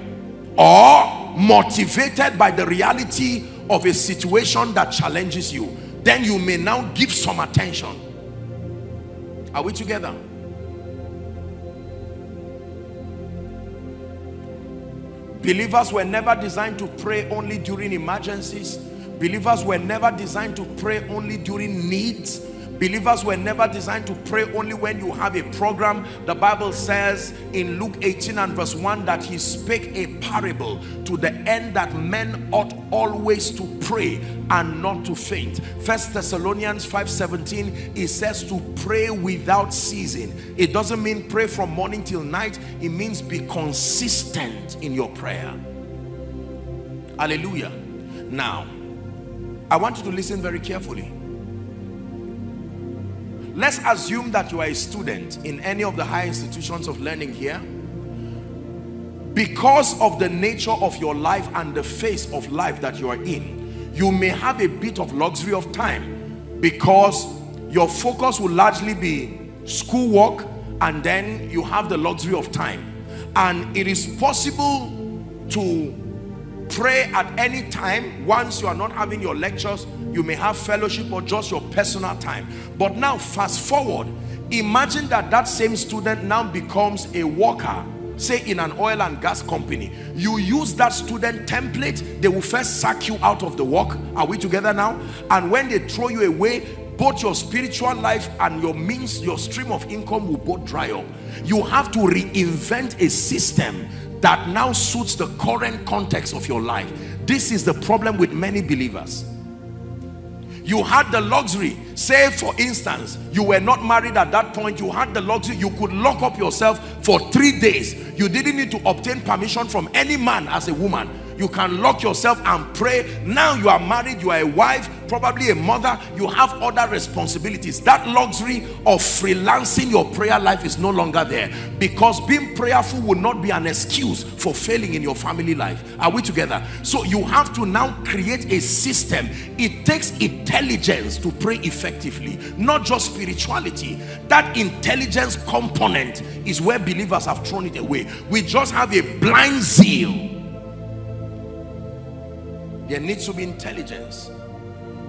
or motivated by the reality of a situation that challenges you, then you may now give some attention. Are we together? Believers were never designed to pray only during emergencies. Believers were never designed to pray only during needs. Believers were never designed to pray only when you have a program. The Bible says in Luke 18 and verse 1 that he spake a parable to the end that men ought always to pray and not to faint. 1 Thessalonians 5:17, it says to pray without ceasing. It doesn't mean pray from morning till night. It means be consistent in your prayer. Hallelujah. Now, I want you to listen very carefully. Let's assume that you are a student in any of the high institutions of learning here. Because of the nature of your life and the phase of life that you are in, you may have a bit of luxury of time, because your focus will largely be schoolwork, and then you have the luxury of time. And it is possible to pray at any time. Once you are not having your lectures, you may have fellowship or just your personal time. But now fast forward, imagine that that same student now becomes a worker, say in an oil and gas company. You use that student template, they will first sack you out of the work. Are we together now? And when they throw you away, both your spiritual life and your means, your stream of income will both dry up. You have to reinvent a system that now suits the current context of your life. This is the problem with many believers. You had the luxury, say for instance, you were not married at that point, you had the luxury, you could lock up yourself for 3 days. You didn't need to obtain permission from any man as a woman. You can lock yourself and pray. Now you are married, you are a wife, probably a mother, you have other responsibilities. That luxury of freelancing your prayer life is no longer there, because being prayerful will not be an excuse for failing in your family life. Are we together? So you have to now create a system. It takes intelligence to pray effectively, not just spirituality. That intelligence component is where believers have thrown it away. We just have a blind zeal. There needs to be intelligence.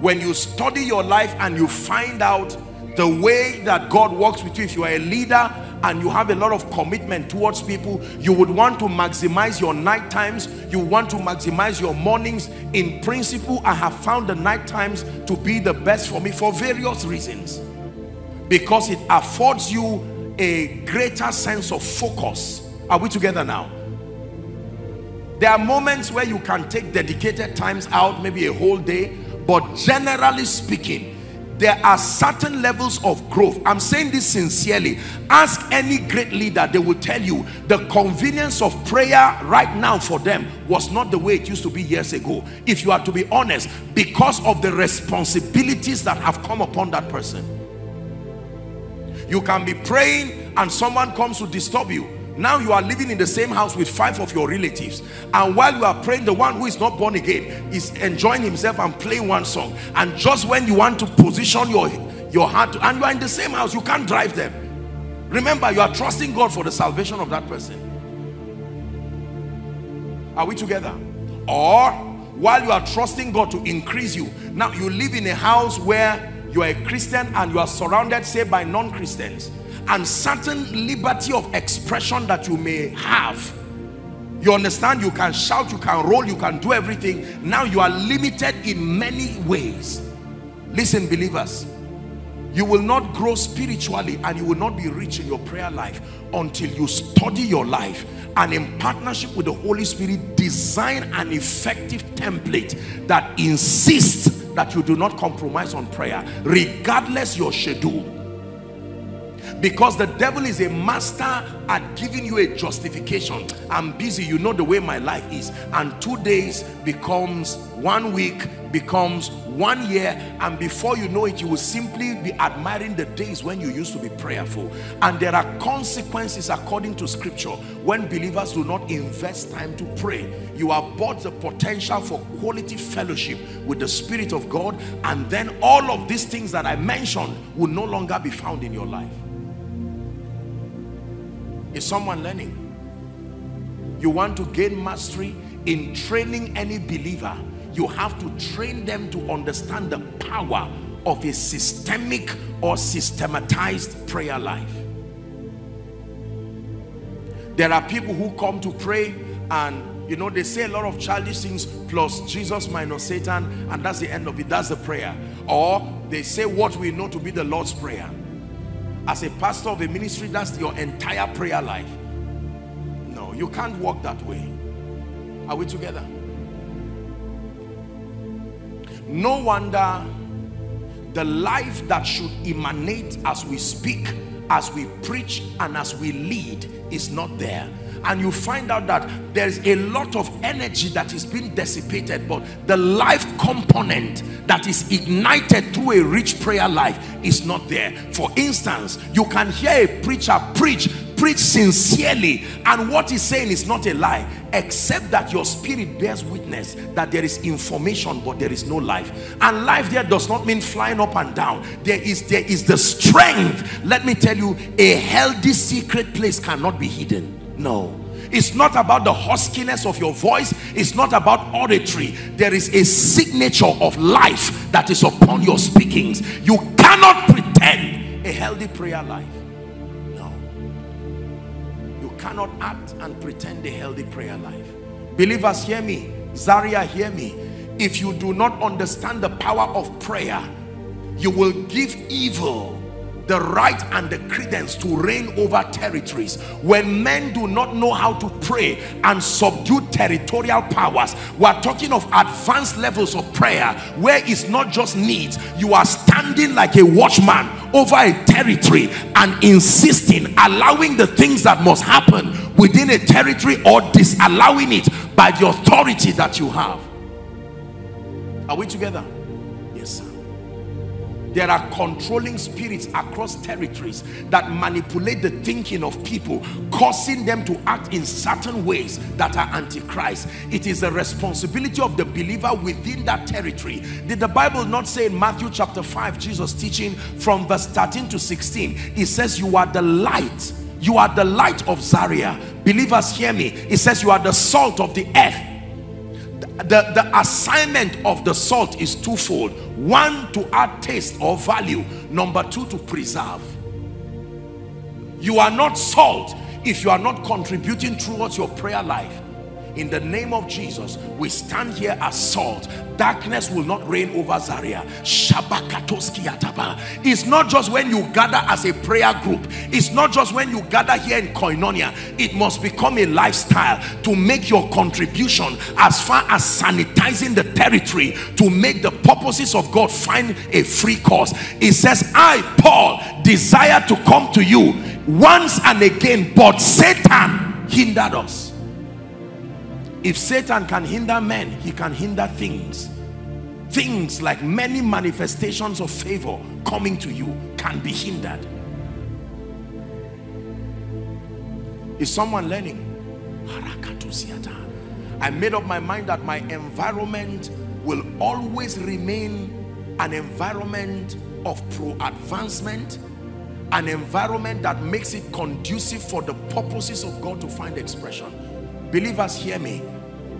When you study your life and you find out the way that God works with you, if you are a leader and you have a lot of commitment towards people, you would want to maximize your night times, you want to maximize your mornings. In principle, I have found the night times to be the best for me for various reasons, because it affords you a greater sense of focus. Are we together now? There are moments where you can take dedicated times out, maybe a whole day. But generally speaking, there are certain levels of growth. I'm saying this sincerely. Ask any great leader, they will tell you the convenience of prayer right now for them was not the way it used to be years ago, if you are to be honest, because of the responsibilities that have come upon that person. You can be praying and someone comes to disturb you. Now you are living in the same house with 5 of your relatives, and while you are praying, the one who is not born again is enjoying himself and playing one song, and just when you want to position your heart to, and you are in the same house, you can't drive them. Remember, you are trusting God for the salvation of that person. Are we together? Or while you are trusting God to increase you, now you live in a house where you are a Christian and you are surrounded, say, by non-Christians, and certain liberty of expression that you may have. You understand? You can shout, you can roll, you can do everything. Now you are limited in many ways. Listen, believers, you will not grow spiritually and you will not be rich in your prayer life until you study your life and, in partnership with the Holy Spirit, design an effective template that insists that you do not compromise on prayer, regardless your schedule. Because the devil is a master at giving you a justification. I'm busy, you know the way my life is. And 2 days becomes 1 week, becomes 1 year, and before you know it, you will simply be admiring the days when you used to be prayerful. And there are consequences according to scripture when believers do not invest time to pray. You abort the potential for quality fellowship with the Spirit of God, and then all of these things that I mentioned will no longer be found in your life. Is someone learning? You want to gain mastery in training any believer, you have to train them to understand the power of a systemic or systematized prayer life. There are people who come to pray and, you know, they say a lot of childish things, plus Jesus minus Satan, and that's the end of it. That's the prayer. Or they say what we know to be the Lord's Prayer. As a pastor of a ministry, that's your entire prayer life. No, you can't walk that way. Are we together? No wonder the life that should emanate as we speak, as we preach, and as we lead is not there. And you find out that there's a lot of energy that is being dissipated, but the life component that is ignited through a rich prayer life is not there. For instance, you can hear a preacher preach sincerely, and what he's saying is not a lie, except that your spirit bears witness that there is information but there is no life. And life there does not mean flying up and down. There is the strength. Let me tell you, a healthy secret place cannot be hidden. No, it's not about the huskiness of your voice, it's not about oratory. There is a signature of life that is upon your speakings. You cannot pretend a healthy prayer life. No, you cannot act and pretend a healthy prayer life. Believers, hear me. Zaria, hear me. If you do not understand the power of prayer, you will give evil the right and the credence to reign over territories. When men do not know how to pray and subdue territorial powers, we are talking of advanced levels of prayer where it's not just needs. You are standing like a watchman over a territory and insisting, allowing the things that must happen within a territory or disallowing it by the authority that you have. Are we together? Yes, sir. There are controlling spirits across territories that manipulate the thinking of people, causing them to act in certain ways that are antichrist. It is the responsibility of the believer within that territory. Did the Bible not say in Matthew chapter 5, Jesus teaching from verse 13 to 16, it says you are the light. You are the light of Zaria. Believers, hear me. It says you are the salt of the earth. The assignment of the salt is twofold. One, to add taste or value. Number two, to preserve. You are not salt if you are not contributing towards your prayer life. In the name of Jesus, we stand here as salt. Darkness will not reign over Zaria. It's not just when you gather as a prayer group. It's not just when you gather here in Koinonia. It must become a lifestyle to make your contribution as far as sanitizing the territory to make the purposes of God find a free course. It says, I, Paul, desire to come to you once and again, but Satan hindered us. If Satan can hinder men, he can hinder things. Things like many manifestations of favor coming to you can be hindered. Is someone learning? I made up my mind that my environment will always remain an environment of pro-advancement, an environment that makes it conducive for the purposes of God to find expression. Believers, hear me.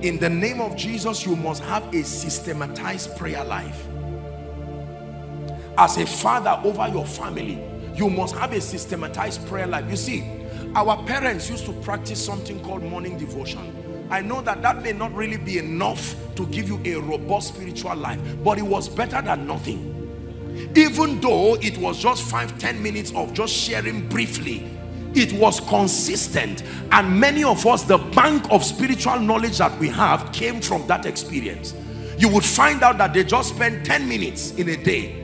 In the name of Jesus, you must have a systematized prayer life. As a father over your family, you must have a systematized prayer life. You see, our parents used to practice something called morning devotion. I know that that may not really be enough to give you a robust spiritual life, but it was better than nothing. Even though it was just 5-10 minutes of just sharing briefly, it was consistent, and many of us, the bank of spiritual knowledge that we have came from that experience. You would find out that they just spend 10 minutes in a day.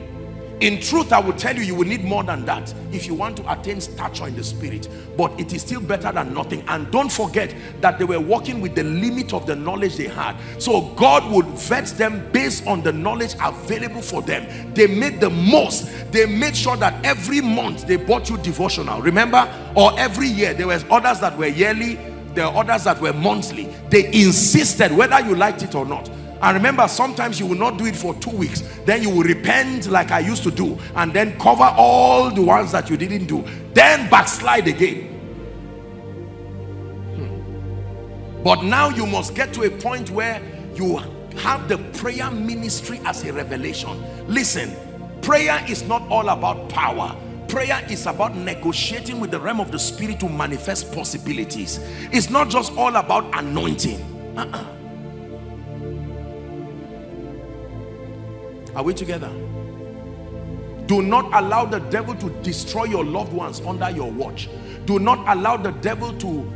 In truth, I would tell you, you will need more than that if you want to attain stature in the spirit, but it is still better than nothing. And don't forget that they were working with the limit of the knowledge they had, so God would vet them based on the knowledge available for them. They made the most. They made sure that every month they bought you devotional, remember, or every year. There were others that were yearly, there were others that were monthly. They insisted whether you liked it or not. And remember, sometimes you will not do it for 2 weeks. Then you will repent like I used to do, and then cover all the ones that you didn't do. Then backslide again. But now you must get to a point where you have the prayer ministry as a revelation. Listen, prayer is not all about power. Prayer is about negotiating with the realm of the spirit to manifest possibilities. It's not just all about anointing. Are we together? Do not allow the devil to destroy your loved ones under your watch. Do not allow the devil to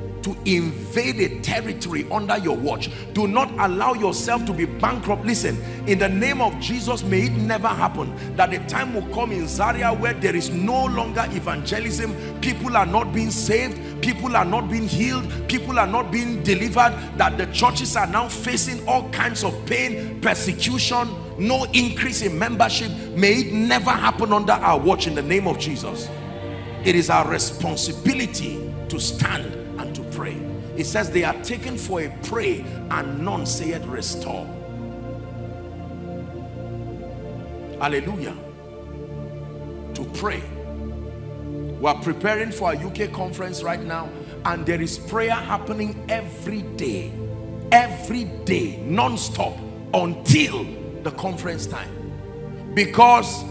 invade a territory under your watch. Do not allow yourself to be bankrupt. Listen, in the name of Jesus, may it never happen that a time will come in Zaria where there is no longer evangelism. People are not being saved. People are not being healed. People are not being delivered. That the churches are now facing all kinds of pain, persecution, no increase in membership. May it never happen under our watch in the name of Jesus. It is our responsibility to stand and to pray. It says they are taken for a prey, and none saith restore. Hallelujah. To pray. We are preparing for our UK conference right now, and there is prayer happening every day, non-stop, until the conference time. Because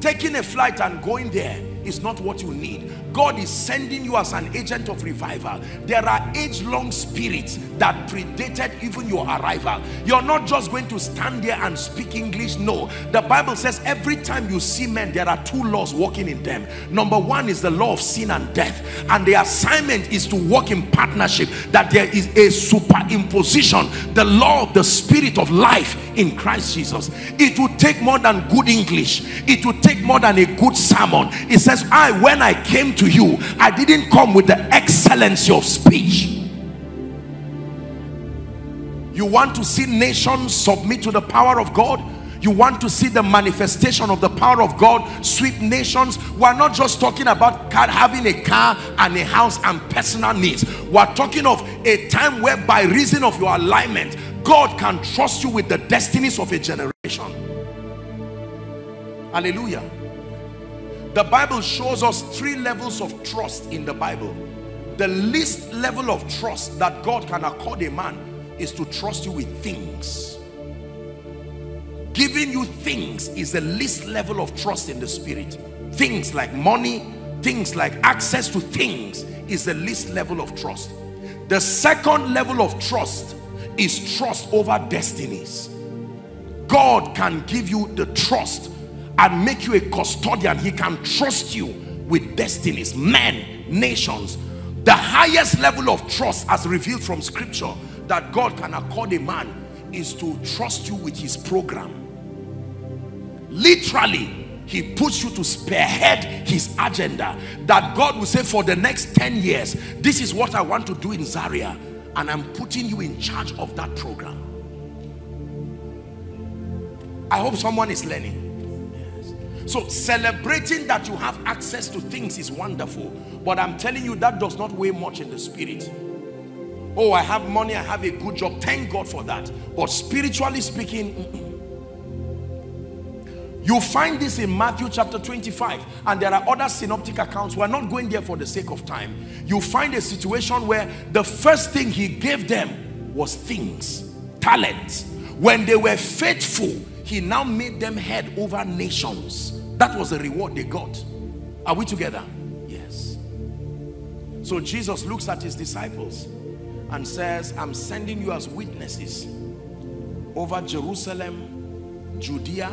taking a flight and going there is not what you need. God is sending you as an agent of revival. There are age-long spirits that predated even your arrival. You're not just going to stand there and speak English. No, the Bible says every time you see men, there are two laws working in them. Number one is the law of sin and death, and the assignment is to work in partnership, that there is a superimposition, the law of the spirit of life in Christ Jesus. It will take more than good English. It will take more than a good sermon. It says, when I came to you, I didn't come with the excellency of speech. You want to see nations submit to the power of God? You want to see the manifestation of the power of God sweep nations? We're not just talking about having a car and a house and personal needs. We're talking of a time where by reason of your alignment, God can trust you with the destinies of a generation. Hallelujah. The Bible shows us three levels of trust in the Bible. The least level of trust that God can accord a man is to trust you with things. Giving you things is the least level of trust in the spirit. Things like money, things like access to things is the least level of trust. The second level of trust is trust over destinies. God can give you the trust and make you a custodian. He can trust you with destinies, men, nations. The highest level of trust as revealed from scripture that God can accord a man is to trust you with his program. Literally, he puts you to spearhead his agenda, that God will say, for the next 10 years, this is what I want to do in Zaria, and I'm putting you in charge of that program. I hope someone is learning. Yes. So celebrating that you have access to things is wonderful, but I'm telling you that does not weigh much in the spirit. Oh, I have money, I have a good job. Thank God for that. But spiritually speaking, you find this in Matthew chapter 25, and there are other synoptic accounts. We're not going there for the sake of time. You find a situation where the first thing he gave them was things, talents. When they were faithful, he now made them head over nations. That was the reward they got. Are we together? Yes. So Jesus looks at his disciples and says, I'm sending you as witnesses over Jerusalem, Judea,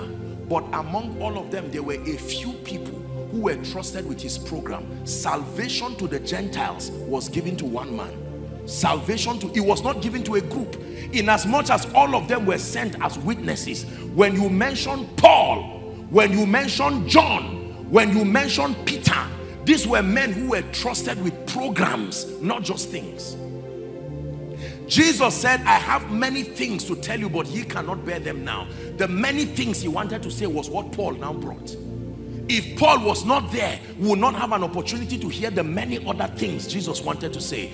but among all of them, there were a few people who were trusted with his program. Salvation to the Gentiles was given to one man. Salvation to, it was not given to a group. In as much as all of them were sent as witnesses, when you mention Paul, when you mention John, when you mention Peter, these were men who were trusted with programs, not just things. Jesus said, I have many things to tell you, but ye cannot bear them now. The many things he wanted to say was what Paul now brought. If Paul was not there, we would not have an opportunity to hear the many other things Jesus wanted to say.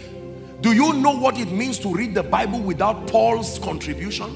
Do you know what it means to read the Bible without Paul's contribution?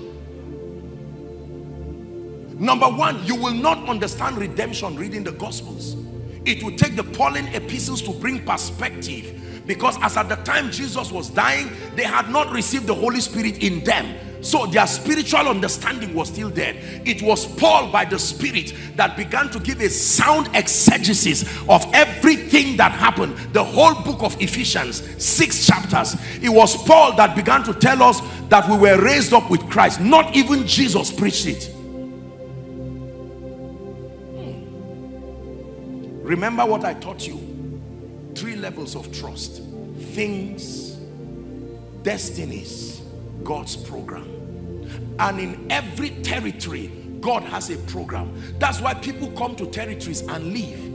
Number one, you will not understand redemption reading the Gospels. It will take the Pauline epistles to bring perspective. Because as at the time Jesus was dying, they had not received the Holy Spirit in them. So their spiritual understanding was still dead. It was Paul by the Spirit that began to give a sound exegesis of everything that happened. The whole book of Ephesians, 6 chapters. It was Paul that began to tell us that we were raised up with Christ. Not even Jesus preached it. Remember what I taught you. Three levels of trust: things, destinies, God's program. And in every territory, God has a program. That's why people come to territories and leave.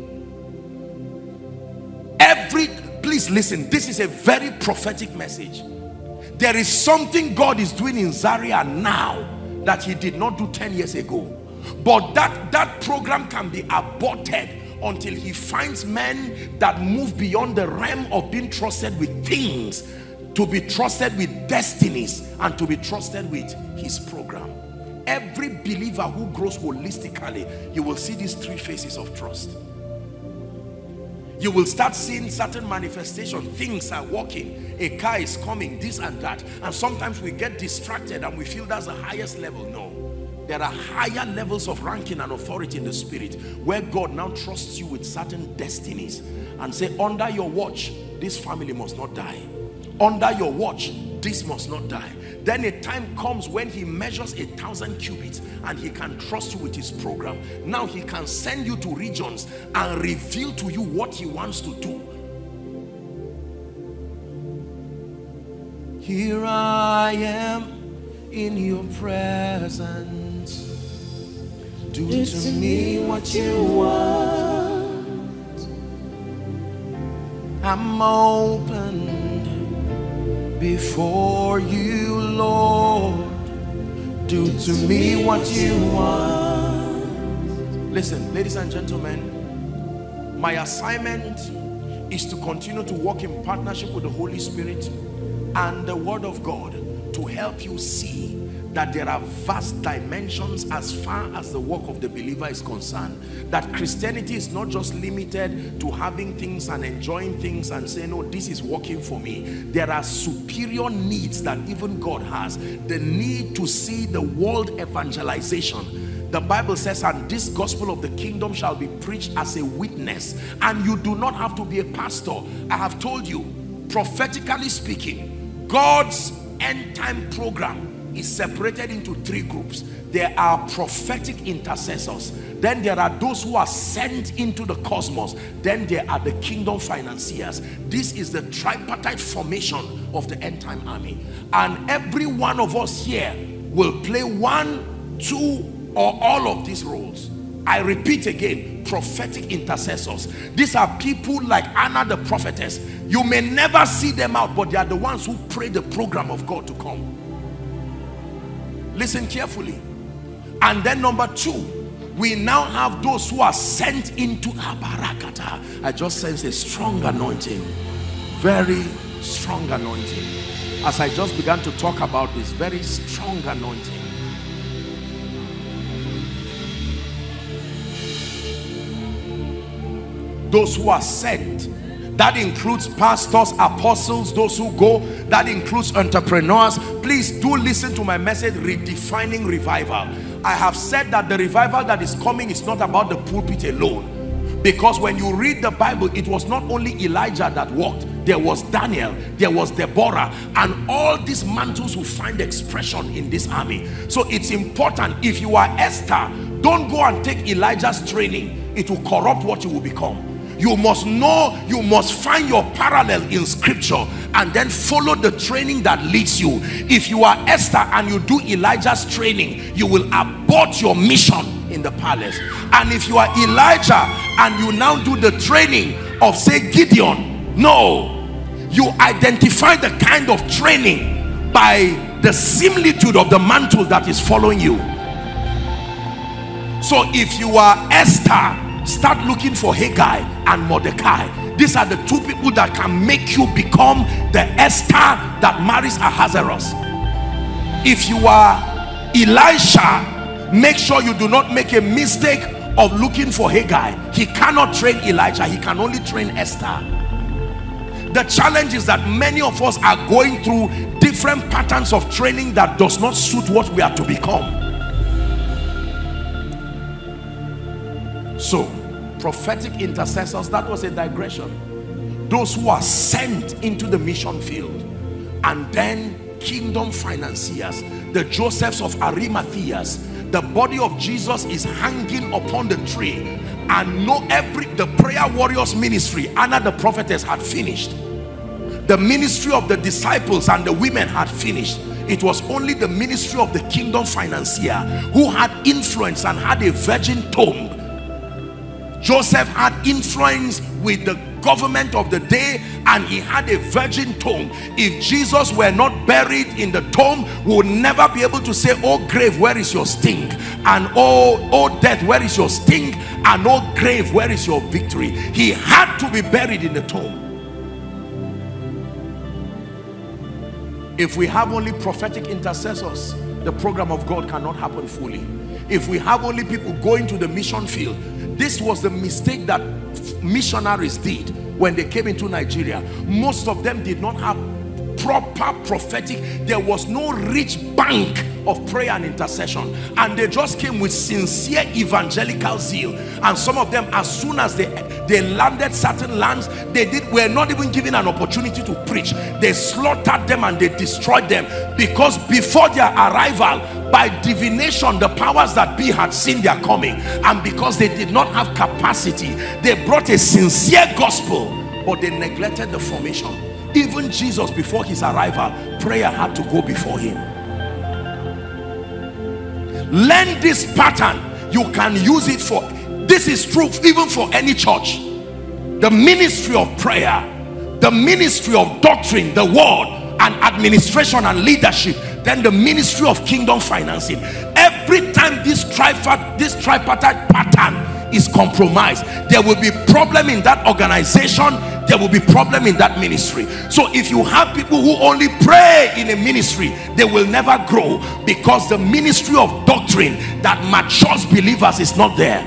Please listen, this is a very prophetic message. There is something God is doing in Zaria now that he did not do 10 years ago. But that program can be aborted until he finds men that move beyond the realm of being trusted with things to be trusted with destinies and to be trusted with his program. Every believer who grows holistically, you will see these three phases of trust. You will start seeing certain manifestation. Things are working, a car is coming, this and that. And sometimes we get distracted and we feel that's the highest level. No, There are higher levels of ranking and authority in the spirit where God now trusts you with certain destinies and say, under your watch, this family must not die. Under your watch, this must not die. Then a time comes when he measures 1,000 cubits and he can trust you with his program. Now he can send you to regions and reveal to you what he wants to do. Here I am in your presence. Do to me what you want. I'm open before you, Lord. Do to me what you want. Listen, ladies and gentlemen, my assignment is to continue to walk in partnership with the Holy Spirit and the Word of God to help you see that there are vast dimensions as far as the work of the believer is concerned. That Christianity is not just limited to having things and enjoying things and saying, no, this is working for me. There are superior needs that even God has. The need to see the world evangelization. The Bible says, and this gospel of the kingdom shall be preached as a witness. And you do not have to be a pastor. I have told you, prophetically speaking, God's end-time program is separated into three groups. There are prophetic intercessors. Then there are those who are sent into the cosmos. Then there are the kingdom financiers. This is the tripartite formation of the end-time army. And every one of us here will play one, two, or all of these roles. I repeat again, prophetic intercessors. These are people like Anna the prophetess. You may never see them out, but they are the ones who pray the program of God to come. Listen carefully. And then number two, we now have those who are sent into Abarakata. I just sense a strong anointing. Very strong anointing. As I just began to talk about this, very strong anointing. Those who are sent, that includes pastors, apostles, those who go, that includes entrepreneurs. Please do listen to my message, Redefining Revival. I have said that the revival that is coming is not about the pulpit alone, because when you read the Bible, it was not only Elijah that walked. There was Daniel, there was Deborah, and all these mantles will find expression in this army. So it's important, if you are Esther, don't go and take Elijah's training. It will corrupt what you will become. You must know, you must find your parallel in scripture and then follow the training that leads you. If you are Esther and you do Elijah's training, you will abort your mission in the palace. And if you are Elijah and you now do the training of, say, Gideon, no, you identify the kind of training by the similitude of the mantle that is following you. So if you are Esther, start looking for Haggai and Mordecai. These are the two people that can make you become the Esther that marries Ahasuerus. If you are Elisha, make sure you do not make a mistake of looking for Haggai. He cannot train Elijah, he can only train Esther. The challenge is that many of us are going through different patterns of training that does not suit what we are to become. So, prophetic intercessors, that was a digression. Those who are sent into the mission field. And then kingdom financiers, the Josephs of Arimathea. The body of Jesus is hanging upon the tree, and the prayer warriors ministry, Anna the prophetess, had finished. The ministry of the disciples and the women had finished. It was only the ministry of the kingdom financier who had influence and had a virgin tomb. Joseph had influence with the government of the day, and he had a virgin tomb. If Jesus were not buried in the tomb, we would never be able to say, oh grave, where is your sting? And oh death, where is your sting? And oh grave, where is your victory? He had to be buried in the tomb. If we have only prophetic intercessors, the program of God cannot happen fully. If we have only people going to the mission field, this was the mistake that missionaries did when they came into Nigeria. Most of them did not have proper prophetic. There was no rich bank of prayer and intercession, and they just came with sincere evangelical zeal. And some of them, as soon as they landed certain lands, were not even given an opportunity to preach. They slaughtered them and they destroyed them, because before their arrival, by divination, the powers that be had seen their coming, and because they did not have capacity, they brought a sincere gospel, but they neglected the formation. Even Jesus, before his arrival, prayer had to go before him. Learn this pattern. You can use it for, this is true even for any church. The ministry of prayer, the ministry of doctrine, the word, and administration and leadership, then the ministry of kingdom financing. Every time this tripartite pattern is compromised, there will be problem in that organization, there will be problem in that ministry. So if you have people who only pray in a ministry, they will never grow, because the ministry of doctrine that matures believers is not there.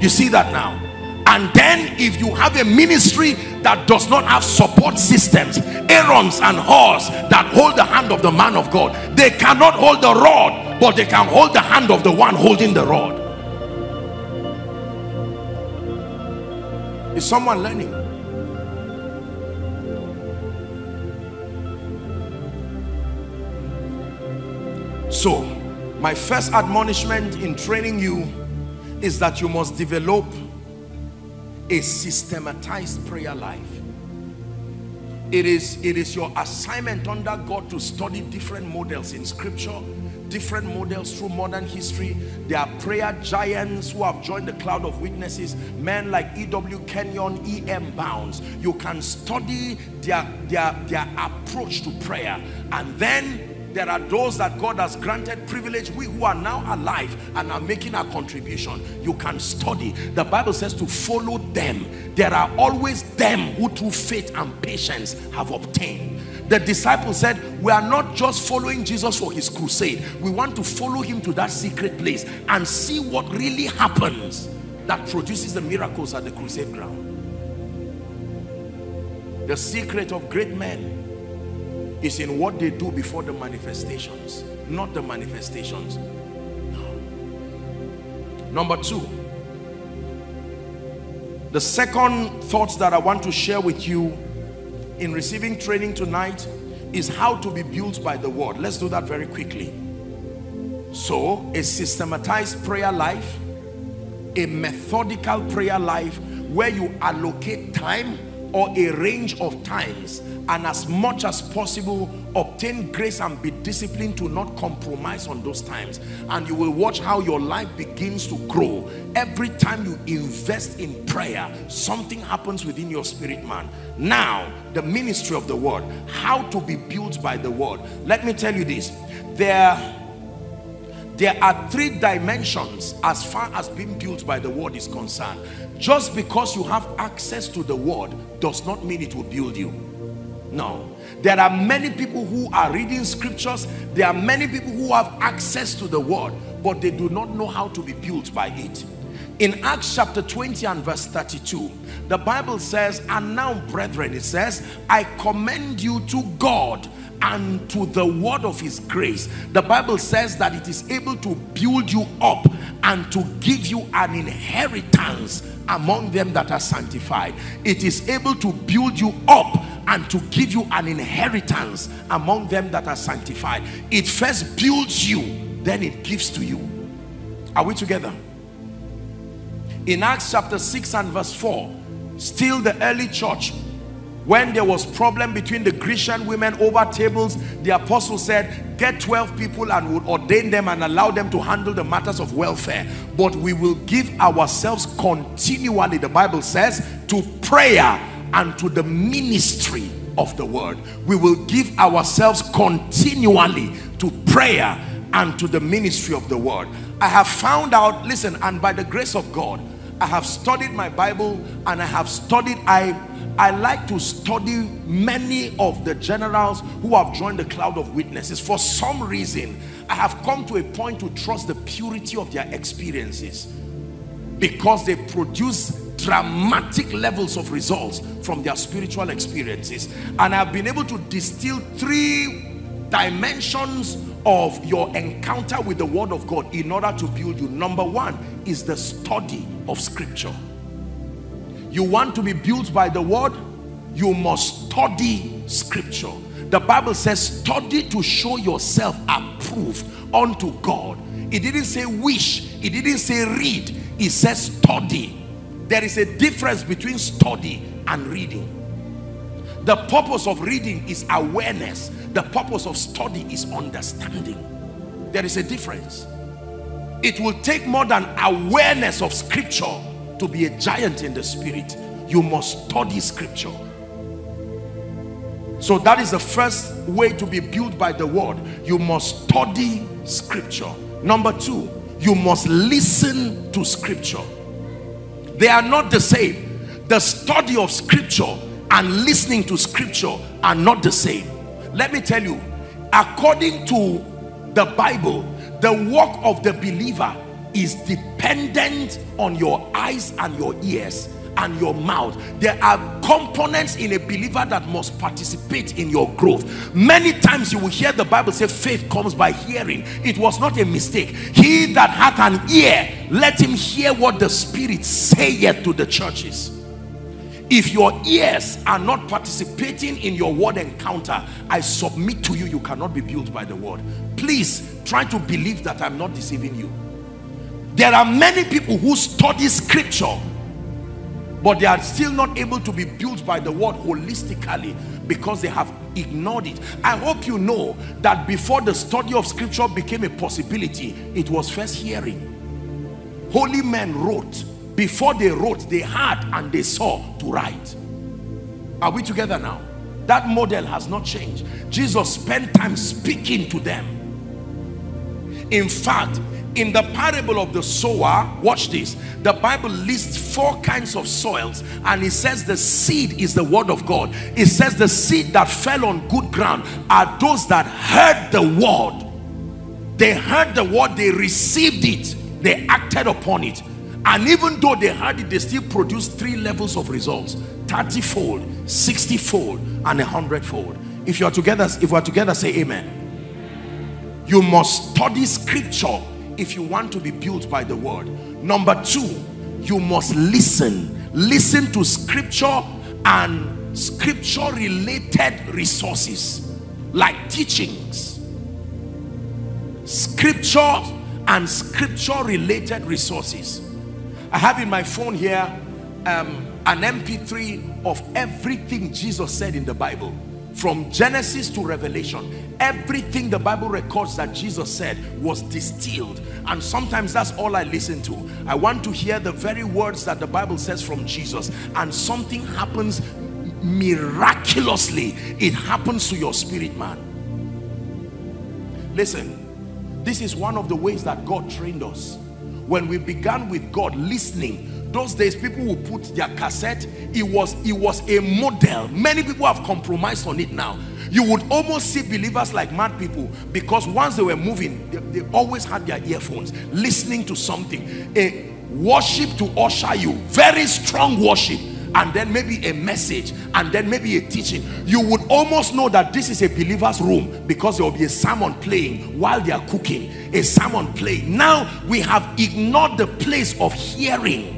You see that now? And then if you have a ministry that does not have support systems, Aarons and Hors that hold the hand of the man of God, they cannot hold the rod, but they can hold the hand of the one holding the rod. Is someone learning? So, my first admonishment in training you is that you must develop a systematized prayer life. It is your assignment under God to study different models in scripture, different models through modern history. There are prayer giants who have joined the cloud of witnesses, men like E.W. Kenyon, E.M. Bounds. You can study their approach to prayer. And then there are those that God has granted privilege, we who are now alive and are making a contribution. You can study. The Bible says to follow them. There are always them who through faith and patience have obtained. The disciples said, we are not just following Jesus for his crusade. We want to follow him to that secret place and see what really happens that produces the miracles at the crusade ground. The secret of great men is in what they do before the manifestations, not the manifestations. No. Number 2, the second thoughts that I want to share with you in receiving training tonight is how to be built by the word. Let's do that very quickly. So, a systematized prayer life, a methodical prayer life where you allocate time or a range of times, and as much as possible obtain grace and be disciplined to not compromise on those times. And you will watch how your life begins to grow. Every time you invest in prayer, something happens within your spirit man. Now, the ministry of the word, how to be built by the word. Let me tell you this, there are 3 dimensions as far as being built by the word is concerned. Just because you have access to the word does not mean it will build you. No. There are many people who are reading scriptures. There are many people who have access to the word, but they do not know how to be built by it. In Acts chapter 20 and verse 32, the Bible says, and now brethren, it says, I commend you to God and to the word of his grace. The Bible says that it is able to build you up and to give you an inheritance among them that are sanctified. It is able to build you up and to give you an inheritance among them that are sanctified. It first builds you, then it gives to you. Are we together? In Acts chapter 6 and verse 4, still the early church, when there was problem between the Grecian women over tables, the apostle said, get 12 people and would ordain them and allow them to handle the matters of welfare. But we will give ourselves continually, the Bible says, to prayer and to the ministry of the word. We will give ourselves continually to prayer and to the ministry of the word. I have found out, listen, and by the grace of God, I have studied my Bible and I have studied, I like to study many of the generals who have joined the cloud of witnesses. For some reason, I have come to a point to trust the purity of their experiences, because they produce dramatic levels of results from their spiritual experiences. And I've been able to distill three dimensions of your encounter with the Word of God in order to build you. Number one is the study of Scripture. You want to be built by the Word, you must study Scripture. The Bible says, study to show yourself approved unto God. It didn't say wish, it didn't say read, it says study. There is a difference between study and reading. The purpose of reading is awareness. The purpose of study is understanding. There is a difference. It will take more than awareness of Scripture to be a giant in the Spirit. You must study Scripture. So that is the first way to be built by the Word. You must study Scripture. Number two, you must listen to Scripture. They are not the same. The study of Scripture and listening to Scripture are not the same. Let me tell you, according to the Bible, the work of the believer is dependent on your eyes and your ears and your mouth. There are components in a believer that must participate in your growth. Many times you will hear the Bible say faith comes by hearing. It was not a mistake. He that hath an ear, let him hear what the Spirit saith to the churches. If your ears are not participating in your Word encounter, I submit to you, you cannot be built by the Word. Please try to believe that I'm not deceiving you. There are many people who study Scripture, but they are still not able to be built by the Word holistically because they have ignored it. I hope you know that before the study of Scripture became a possibility, it was first hearing. Holy men wrote. Before they wrote, they had and they saw to write. Are we together now? That model has not changed. Jesus spent time speaking to them. In fact, in the parable of the sower, watch this, the Bible lists 4 kinds of soils, and it says the seed is the Word of God. It says the seed that fell on good ground are those that heard the Word. They heard the Word, they received it, they acted upon it, and even though they heard it, they still produced 3 levels of results: 30-fold, 60-fold, and 100-fold. If you are together, if we are together, say amen. You must study Scripture if you want to be built by the Word. Number two, you must listen. Listen to Scripture and Scripture-related resources like teachings. Scripture and Scripture-related resources. I have in my phone here an MP3 of everything Jesus said in the Bible. From Genesis to Revelation, everything the Bible records that Jesus said was distilled. And sometimes that's all I listen to. I want to hear the very words that the Bible says from Jesus. And something happens miraculously. It happens to your spirit man. Listen, this is one of the ways that God trained us. When we began with God listening, those days people will put their cassette. It was a model. Many people have compromised on it now. You would almost see believers like mad people, because once they were moving, they always had their earphones listening to something, a worship to usher you, very strong worship, and then maybe a message, and then maybe a teaching. You would almost know that this is a believer's room, because there will be a sermon playing while they are cooking, a sermon playing. Now we have ignored the place of hearing.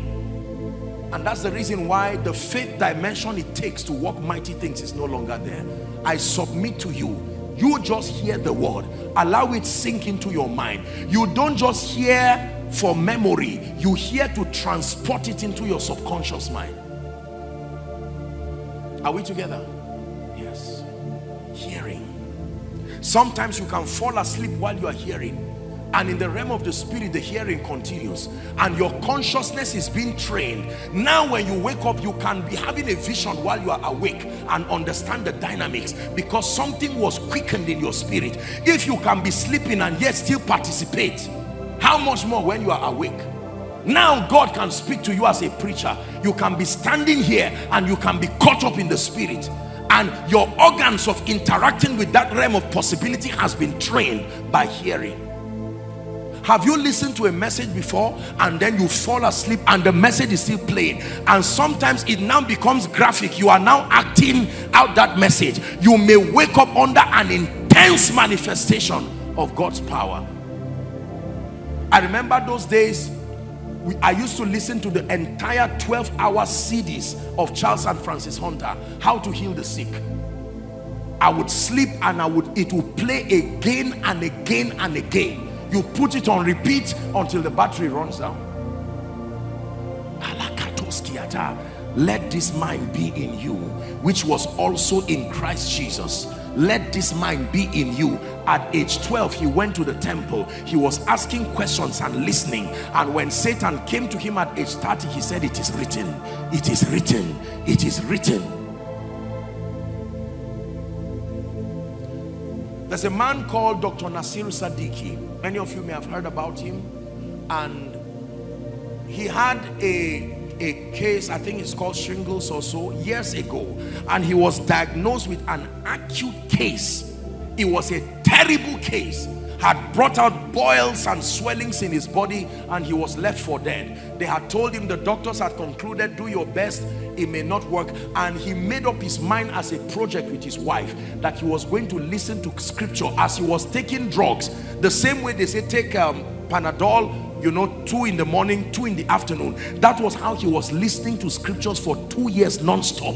And that's the reason why the faith dimension it takes to work mighty things is no longer there. I submit to you, you just hear the Word. Allow it sink into your mind. You don't just hear for memory. You hear to transport it into your subconscious mind. Are we together? Yes. Hearing. Sometimes you can fall asleep while you are hearing. And in the realm of the spirit, the hearing continues, and your consciousness is being trained. Now when you wake up, you can be having a vision while you are awake and understand the dynamics, because something was quickened in your spirit. If you can be sleeping and yet still participate, how much more when you are awake? Now God can speak to you as a preacher. You can be standing here and you can be caught up in the spirit, and your organs of interacting with that realm of possibility has been trained by hearing. Have you listened to a message before and then you fall asleep and the message is still playing? And sometimes it now becomes graphic. You are now acting out that message. You may wake up under an intense manifestation of God's power. I remember those days, I used to listen to the entire 12-hour CDs of Charles and Francis Hunter, How to Heal the Sick. I would sleep and it would play again and again and again. You put it on repeat until the battery runs down. Let this mind be in you, which was also in Christ Jesus. Let this mind be in you. At age 12, he went to the temple. He was asking questions and listening. And when Satan came to him at age 30, he said, it is written, it is written, it is written. There's a man called Dr. Nasir Sadiki. Many of you may have heard about him. And he had a case, I think it's called shingles or so, years ago. And he was diagnosed with an acute case. It was a terrible case. Had brought out boils and swellings in his body, and he was left for dead. They had told him, the doctors had concluded, do your best, it may not work. And he made up his mind as a project with his wife that he was going to listen to scripture as he was taking drugs. The same way they say take Panadol, you know, 2 in the morning, 2 in the afternoon. That was how he was listening to scriptures for 2 years non-stop.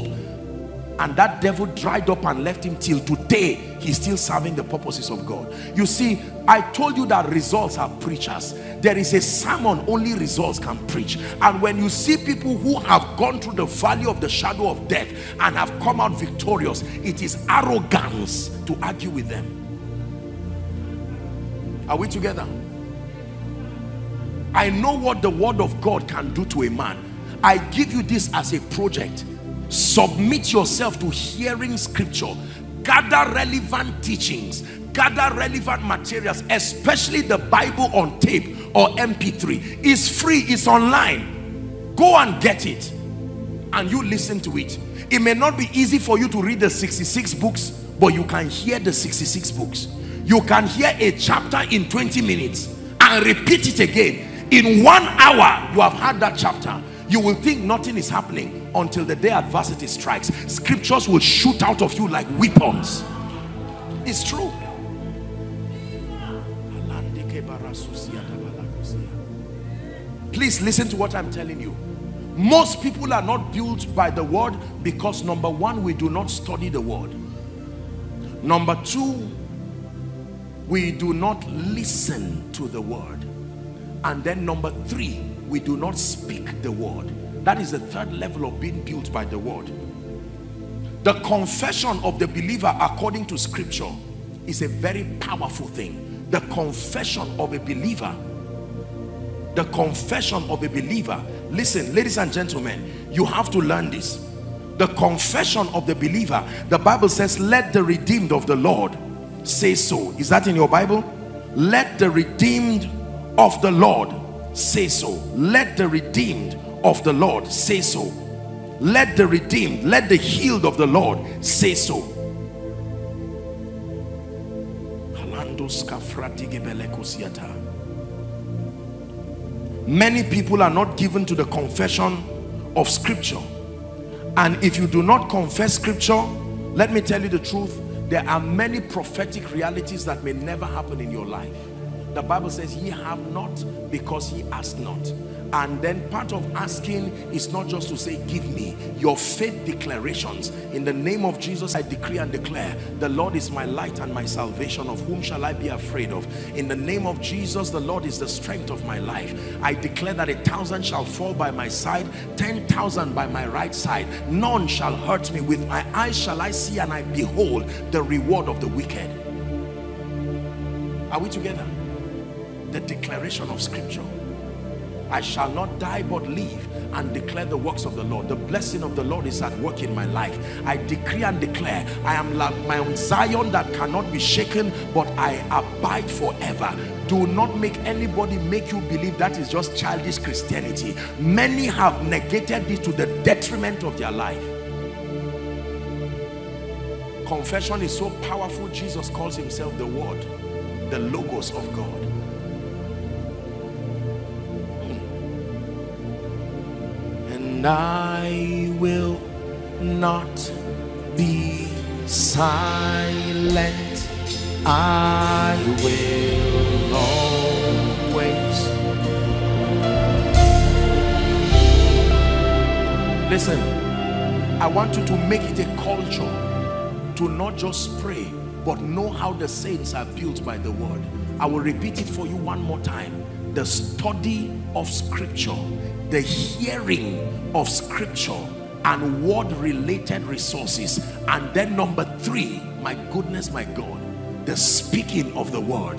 And that devil dried up and left him till today. He's still serving the purposes of God. You see, I told you that results are preachers. There is a sermon only results can preach. And when you see people who have gone through the valley of the shadow of death and have come out victorious, it is arrogance to argue with them. Are we together? I know what the word of God can do to a man. I give you this as a project. Submit yourself to hearing scripture. Gather relevant teachings. Gather relevant materials, especially the Bible on tape or MP3. It's free, it's online. Go and get it and you listen to it. It may not be easy for you to read the 66 books, but you can hear the 66 books. You can hear a chapter in 20 minutes and repeat it again. In 1 hour, you have heard that chapter. You will think nothing is happening until the day adversity strikes. Scriptures will shoot out of you like weapons. It's true. Please listen to what I'm telling you. Most people are not built by the word because, number one, we do not study the word. Number two, we do not listen to the word. And then number three, we do not speak the word. That is the third level of being built by the word. The confession of the believer according to scripture is a very powerful thing. The confession of a believer. The confession of a believer. Listen, ladies and gentlemen, you have to learn this. The confession of the believer. The Bible says, let the redeemed of the Lord say so. Is that in your Bible? Let the redeemed of the Lord say so. Let the redeemed of the Lord say so. Let the redeemed, let the healed of the Lord say so. Many people are not given to the confession of scripture. And if you do not confess scripture, let me tell you the truth, there are many prophetic realities that may never happen in your life. The Bible says, ye have not because ye ask not. And then part of asking is not just to say, give me your faith declarations. In the name of Jesus, I decree and declare, the Lord is my light and my salvation. Of whom shall I be afraid of? In the name of Jesus, the Lord is the strength of my life. I declare that 1,000 shall fall by my side, 10,000 by my right side. None shall hurt me. With my eyes shall I see and I behold the reward of the wicked. Are we together? The declaration of scripture. I shall not die but live and declare the works of the Lord. The blessing of the Lord is at work in my life. I decree and declare, I am like my own Zion that cannot be shaken, but I abide forever. Do not make anybody make you believe that is just childish Christianity. Many have negated it to the detriment of their life. Confession is so powerful. Jesus calls himself the Word, the Logos of God. and I will not be silent. I will always. Listen, I want you to make it a culture to not just pray, but know how the saints are built by the word. I will repeat it for you one more time. The study of scripture, the hearing of scripture, and word-related resources. And then number three, my goodness, my God, the speaking of the word.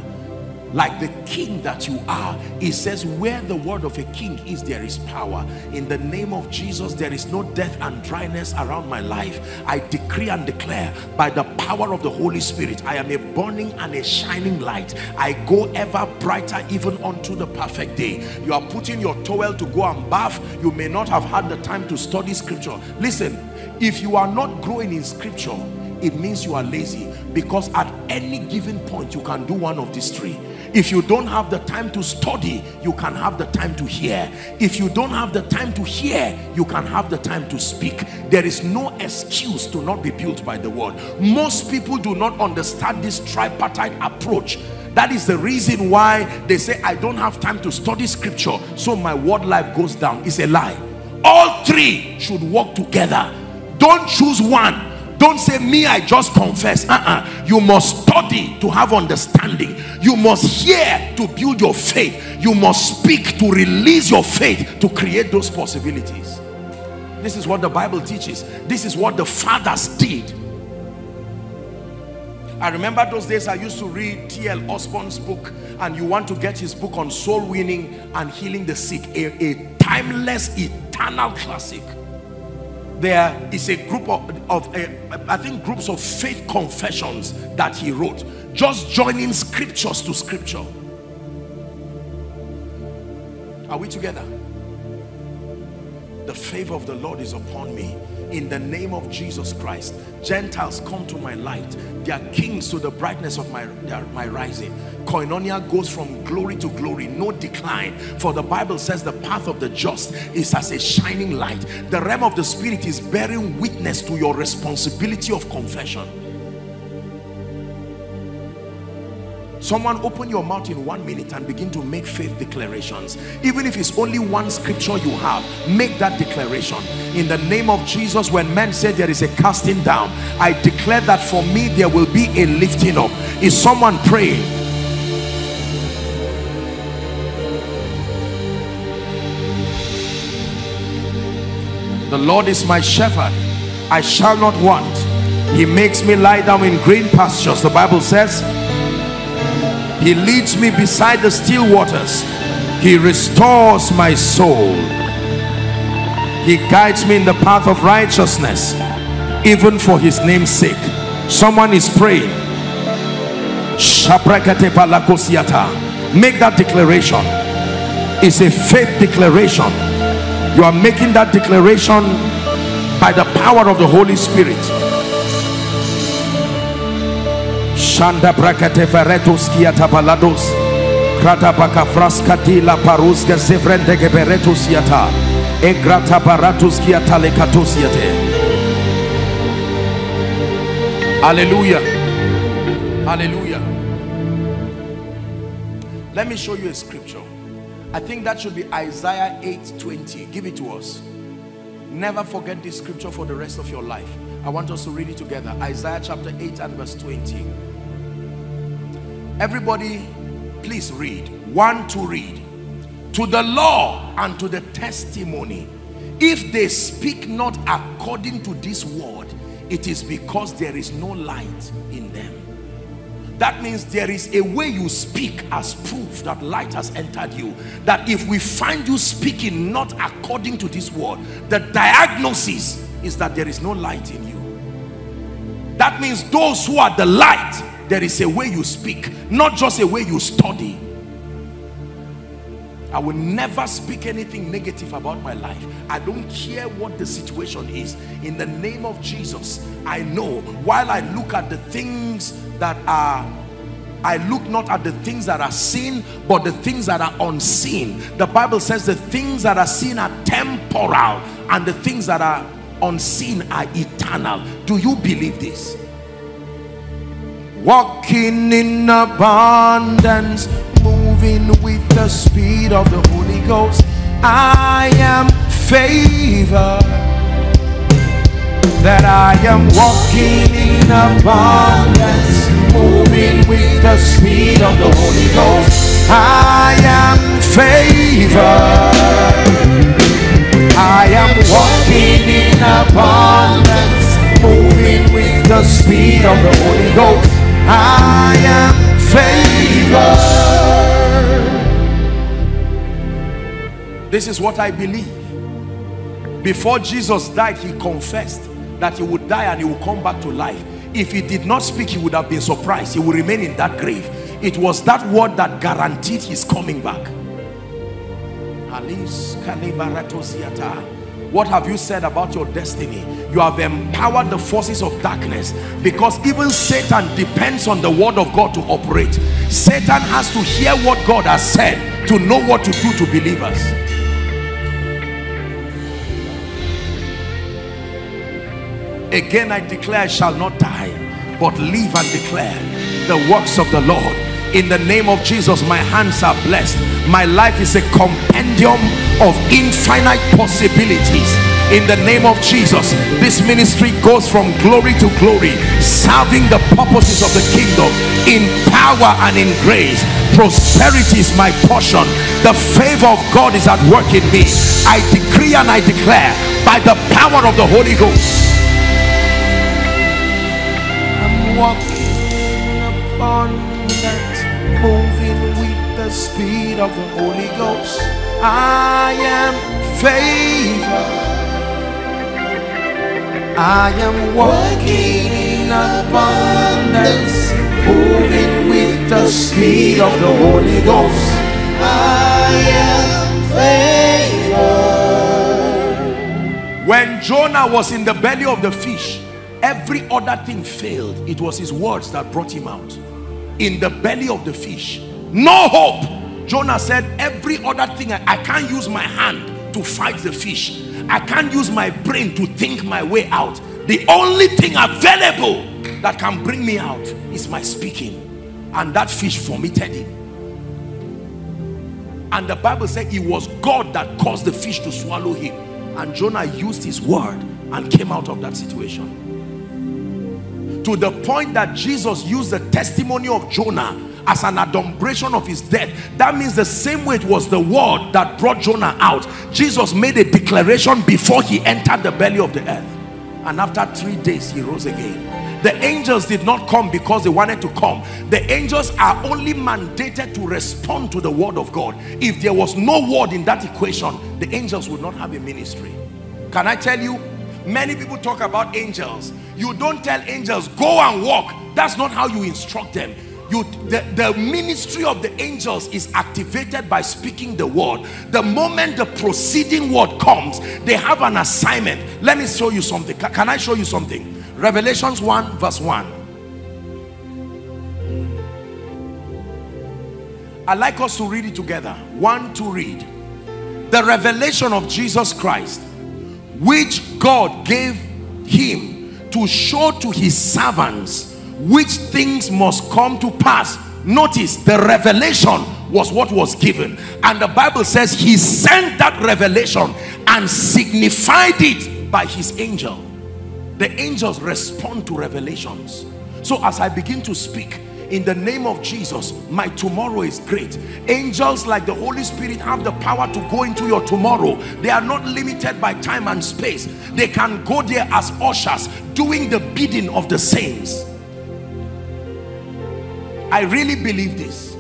Like the king that you are, it says where the word of a king is, there is power. In the name of Jesus, there is no death and dryness around my life. I decree and declare by the power of the Holy Spirit, I am a burning and a shining light. I go ever brighter even unto the perfect day. You are putting your towel to go and bath. You may not have had the time to study scripture. Listen, if you are not growing in scripture, it means you are lazy, because at any given point you can do one of these three. If you don't have the time to study, you can have the time to hear. If you don't have the time to hear, you can have the time to speak. There is no excuse to not be built by the word. Most people do not understand this tripartite approach. That is the reason why they say, I don't have time to study scripture, so my word life goes down. It's a lie. All three should work together. Don't choose one. Don't say, me, I just confess. You must study to have understanding. You must hear to build your faith. You must speak to release your faith, to create those possibilities. This is what the Bible teaches. This is what the fathers did. I remember those days I used to read T.L. Osborne's book, and you want to get his book on soul winning and healing the sick. A timeless, eternal classic. There is a group of groups of faith confessions that he wrote, just joining scriptures to scripture. Are we together? The favor of the Lord is upon me. In the name of Jesus Christ, Gentiles come to my light. They are kings to the brightness of my rising. Koinonia goes from glory to glory, no decline. For the Bible says the path of the just is as a shining light. The realm of the Spirit is bearing witness to your responsibility of confession. Someone open your mouth in 1 minute and begin to make faith declarations. Even if it's only one scripture you have, make that declaration. In the name of Jesus, when men say there is a casting down, I declare that for me there will be a lifting up. Is someone praying? The Lord is my shepherd, I shall not want. He makes me lie down in green pastures, the Bible says. He leads me beside the still waters. He restores my soul. He guides me in the path of righteousness, even for his name's sake. Someone is praying. Make that declaration. It's a faith declaration. You are making that declaration by the power of the Holy Spirit. Shanda brakate veretus kiata balados, krata bakafraskati la paruska zevrende geberetus yata, egrata baratus kiata lekatus yate. Hallelujah. Hallelujah. Let me show you a scripture. I think that should be Isaiah 8:20. Give it to us. Never forget this scripture for the rest of your life. I want us to read it together. Isaiah chapter 8 and verse 20. Everybody, please read. One to read. To the law and to the testimony, if they speak not according to this word, it is because there is no light in them. That means there is a way you speak as proof that light has entered you. That if we find you speaking not according to this word, the diagnosis is that there is no light in you. That means those who are the light, there is a way you speak, not just a way you study. I will never speak anything negative about my life. I don't care what the situation is. In the name of Jesus, I know while I look at the things that are, I look not at the things that are seen, but the things that are unseen. The Bible says the things that are seen are temporal and the things that are unseen are eternal. Do you believe this? Walking in abundance, moving with the speed of the Holy Ghost, I am favored. That I am walking in abundance, moving with the speed of the Holy Ghost, I am favored. I am walking in abundance, moving with the speed of the Holy Ghost, I am favored. This is what I believe. Before Jesus died, he confessed that he would die and he would come back to life. If he did not speak, he would have been surprised. He would remain in that grave. It was that word that guaranteed his coming back. What have you said about your destiny? You have empowered the forces of darkness, because even Satan depends on the word of God to operate. Satan has to hear what God has said to know what to do to believers. Again, I declare, I shall not die, but live and declare the works of the Lord. In the name of Jesus, my hands are blessed. My life is a compendium of infinite possibilities. In the name of Jesus, this ministry goes from glory to glory, serving the purposes of the kingdom in power and in grace. Prosperity is my portion. The favor of God is at work in me. I decree and I declare by the power of the Holy Ghost. I'm walking upon, moving with the speed of the Holy Ghost, I am favored. I am walking in abundance, moving with the speed of the Holy Ghost, I am favored. When Jonah was in the belly of the fish, every other thing failed. It was his words that brought him out. In the belly of the fish, no hope. Jonah said, every other thing, I can't use my hand to fight the fish. I can't use my brain to think my way out. The only thing available that can bring me out is my speaking. And that fish vomited him. And the Bible said it was God that caused the fish to swallow him. And Jonah used his word and came out of that situation. To the point that Jesus used the testimony of Jonah as an adumbration of his death. That means the same way it was the word that brought Jonah out, Jesus made a declaration before he entered the belly of the earth. And after 3 days, he rose again. The angels did not come because they wanted to come. The angels are only mandated to respond to the word of God. If there was no word in that equation, the angels would not have a ministry. Can I tell you? Many people talk about angels. You don't tell angels, go and walk. That's not how you instruct them. The ministry of the angels is activated by speaking the word. The moment the preceding word comes, they have an assignment. Let me show you something. Can I show you something? Revelations 1 verse 1. I'd like us to read it together. 1, 2, read. The revelation of Jesus Christ, which God gave him to show to his servants which things must come to pass. Notice, the revelation was what was given, and the Bible says he sent that revelation and signified it by his angel. The angels respond to revelations. So as I begin to speak, in the name of Jesus, my tomorrow is great. Angels like the Holy Spirit have the power to go into your tomorrow. They are not limited by time and space. They can go there as ushers, doing the bidding of the saints. I really believe this.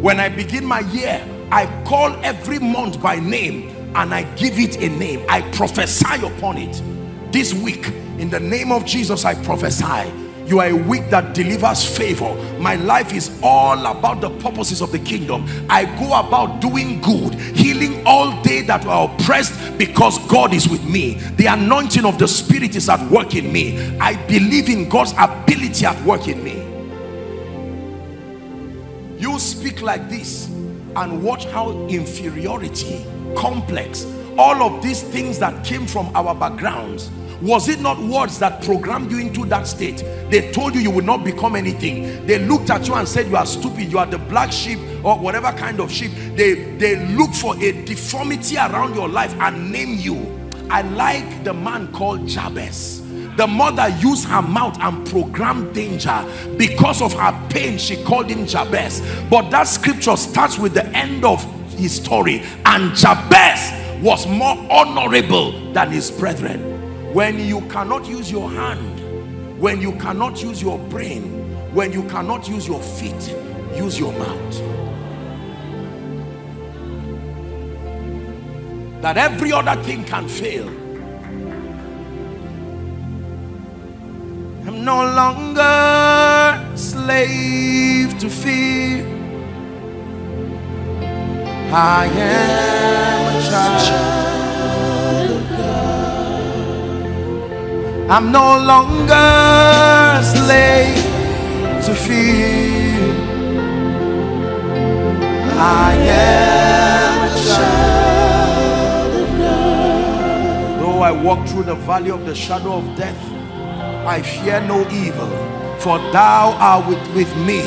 When I begin my year, I call every month by name and I give it a name. I prophesy upon it. This week, in the name of Jesus, I prophesy. You are a week that delivers favor. My life is all about the purposes of the kingdom. I go about doing good, healing all they that are oppressed, because God is with me. The anointing of the Spirit is at work in me. I believe in God's ability at work in me. You speak like this and watch how inferiority, complex, all of these things that came from our backgrounds, was it not words that programmed you into that state? They told you you would not become anything. They looked at you and said you are stupid, you are the black sheep or whatever kind of sheep. They look for a deformity around your life and name you. I like the man called Jabez. The mother used her mouth and programmed danger. Because of her pain, she called him Jabez. But that scripture starts with the end of his story. And Jabez was more honorable than his brethren. When you cannot use your hand, when you cannot use your brain, when you cannot use your feet, use your mouth. That every other thing can fail. I'm no longer slave to fear. I am a child. I'm no longer slave to fear. I am a child of God. Though I walk through the valley of the shadow of death, I fear no evil, for thou art with me.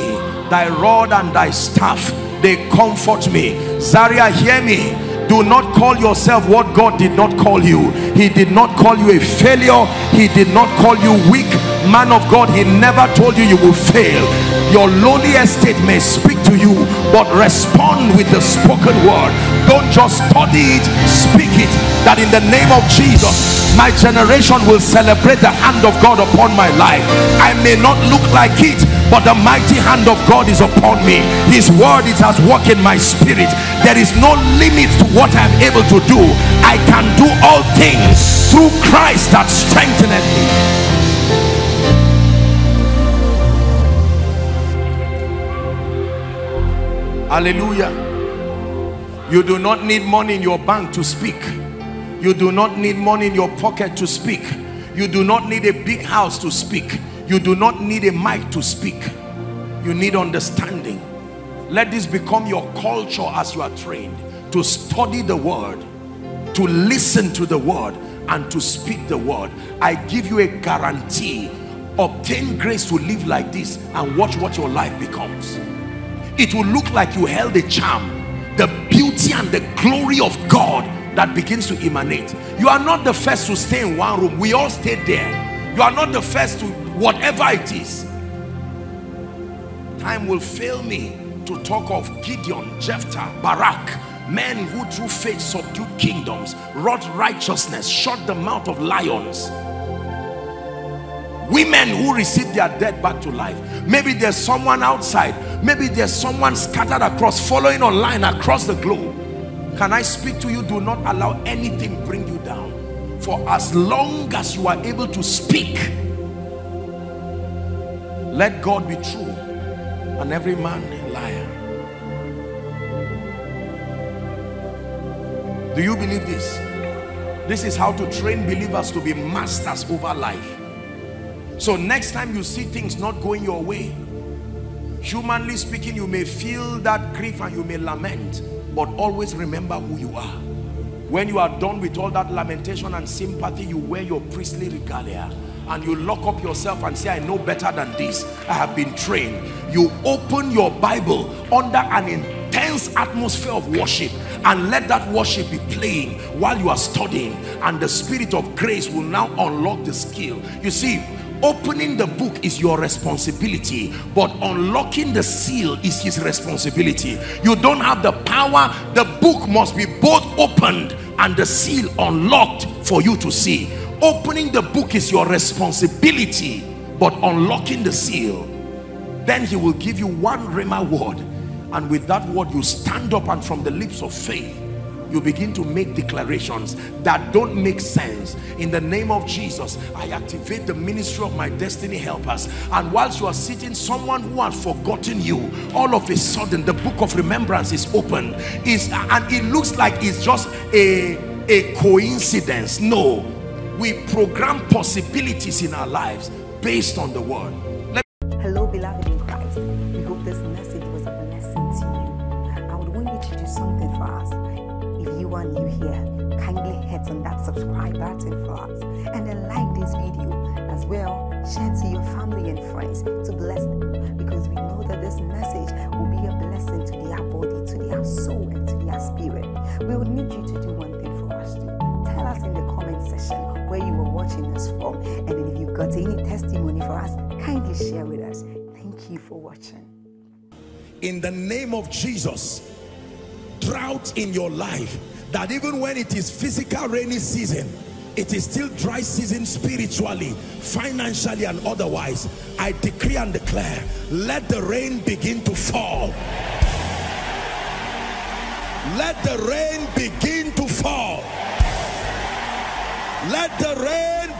Thy rod and thy staff, they comfort me. Zaria, hear me. Do not call yourself what God did not call you. He did not call you a failure. He did not call you weak. Man of God, he never told you you will fail. Your lowly estate may speak to you, but respond with the spoken word. Don't just study it, speak it. That in the name of Jesus, my generation will celebrate the hand of God upon my life. I may not look like it, but the mighty hand of God is upon me. His word, it has worked in my spirit. There is no limit to what I'm able to do. I can do all things through Christ that strengtheneth me. Hallelujah. You do not need money in your bank to speak. You do not need money in your pocket to speak. You do not need a big house to speak. You do not need a mic to speak. You need understanding. Let this become your culture as you are trained to study the word, to listen to the word, and to speak the word. I give you a guarantee. Obtain grace to live like this and watch what your life becomes. It will look like you held a charm. The beauty and the glory of God that begins to emanate. You are not the first to stay in one room. We all stayed there. You are not the first to whatever it is. Time will fail me to talk of Gideon, Jephthah, Barak, men who through faith subdued kingdoms, wrought righteousness, shut the mouth of lions, women who received their dead back to life. Maybe there's someone outside, maybe there's someone scattered across, following online across the globe. Can I speak to you? Do not allow anything to bring you down. For as long as you are able to speak, let God be true and every man a liar. Do you believe this? This is how to train believers to be masters over life. So next time you see things not going your way, humanly speaking, you may feel that grief and you may lament, but always remember who you are. When you are done with all that lamentation and sympathy, you wear your priestly regalia and you lock up yourself and say, I know better than this. I have been trained. You open your Bible under an intense atmosphere of worship and let that worship be playing while you are studying, and the Spirit of grace will now unlock the skill. You see, opening the book is your responsibility, but unlocking the seal is his responsibility. You don't have the power. The book must be both opened and the seal unlocked for you to see. Opening the book is your responsibility, but unlocking the seal, then he will give you one rhema word, and with that word you stand up, and from the lips of faith you begin to make declarations that don't make sense. In the name of Jesus, I activate the ministry of my destiny helpers. And whilst you are sitting, someone who has forgotten you, all of a sudden the book of remembrance is open. And it looks like it's just a coincidence. No, we program possibilities in our lives based on the word. Hello, beloved in Christ. We hope this message was a blessing to you. I would want you to do something for us. If you are new here, kindly interactive for us. And then like this video as well, share to your family and friends to bless them, because we know that this message will be a blessing to their body, to their soul, and to their spirit. We would need you to do one thing for us too. Tell us in the comment section where you were watching us from, and then if you got any testimony for us, kindly share with us. Thank you for watching. In the name of Jesus, drought in your life, that even when it is physical rainy season, it is still dry season spiritually, financially, and otherwise. I decree and declare, let the rain begin to fall. Let the rain begin to fall. Let the rain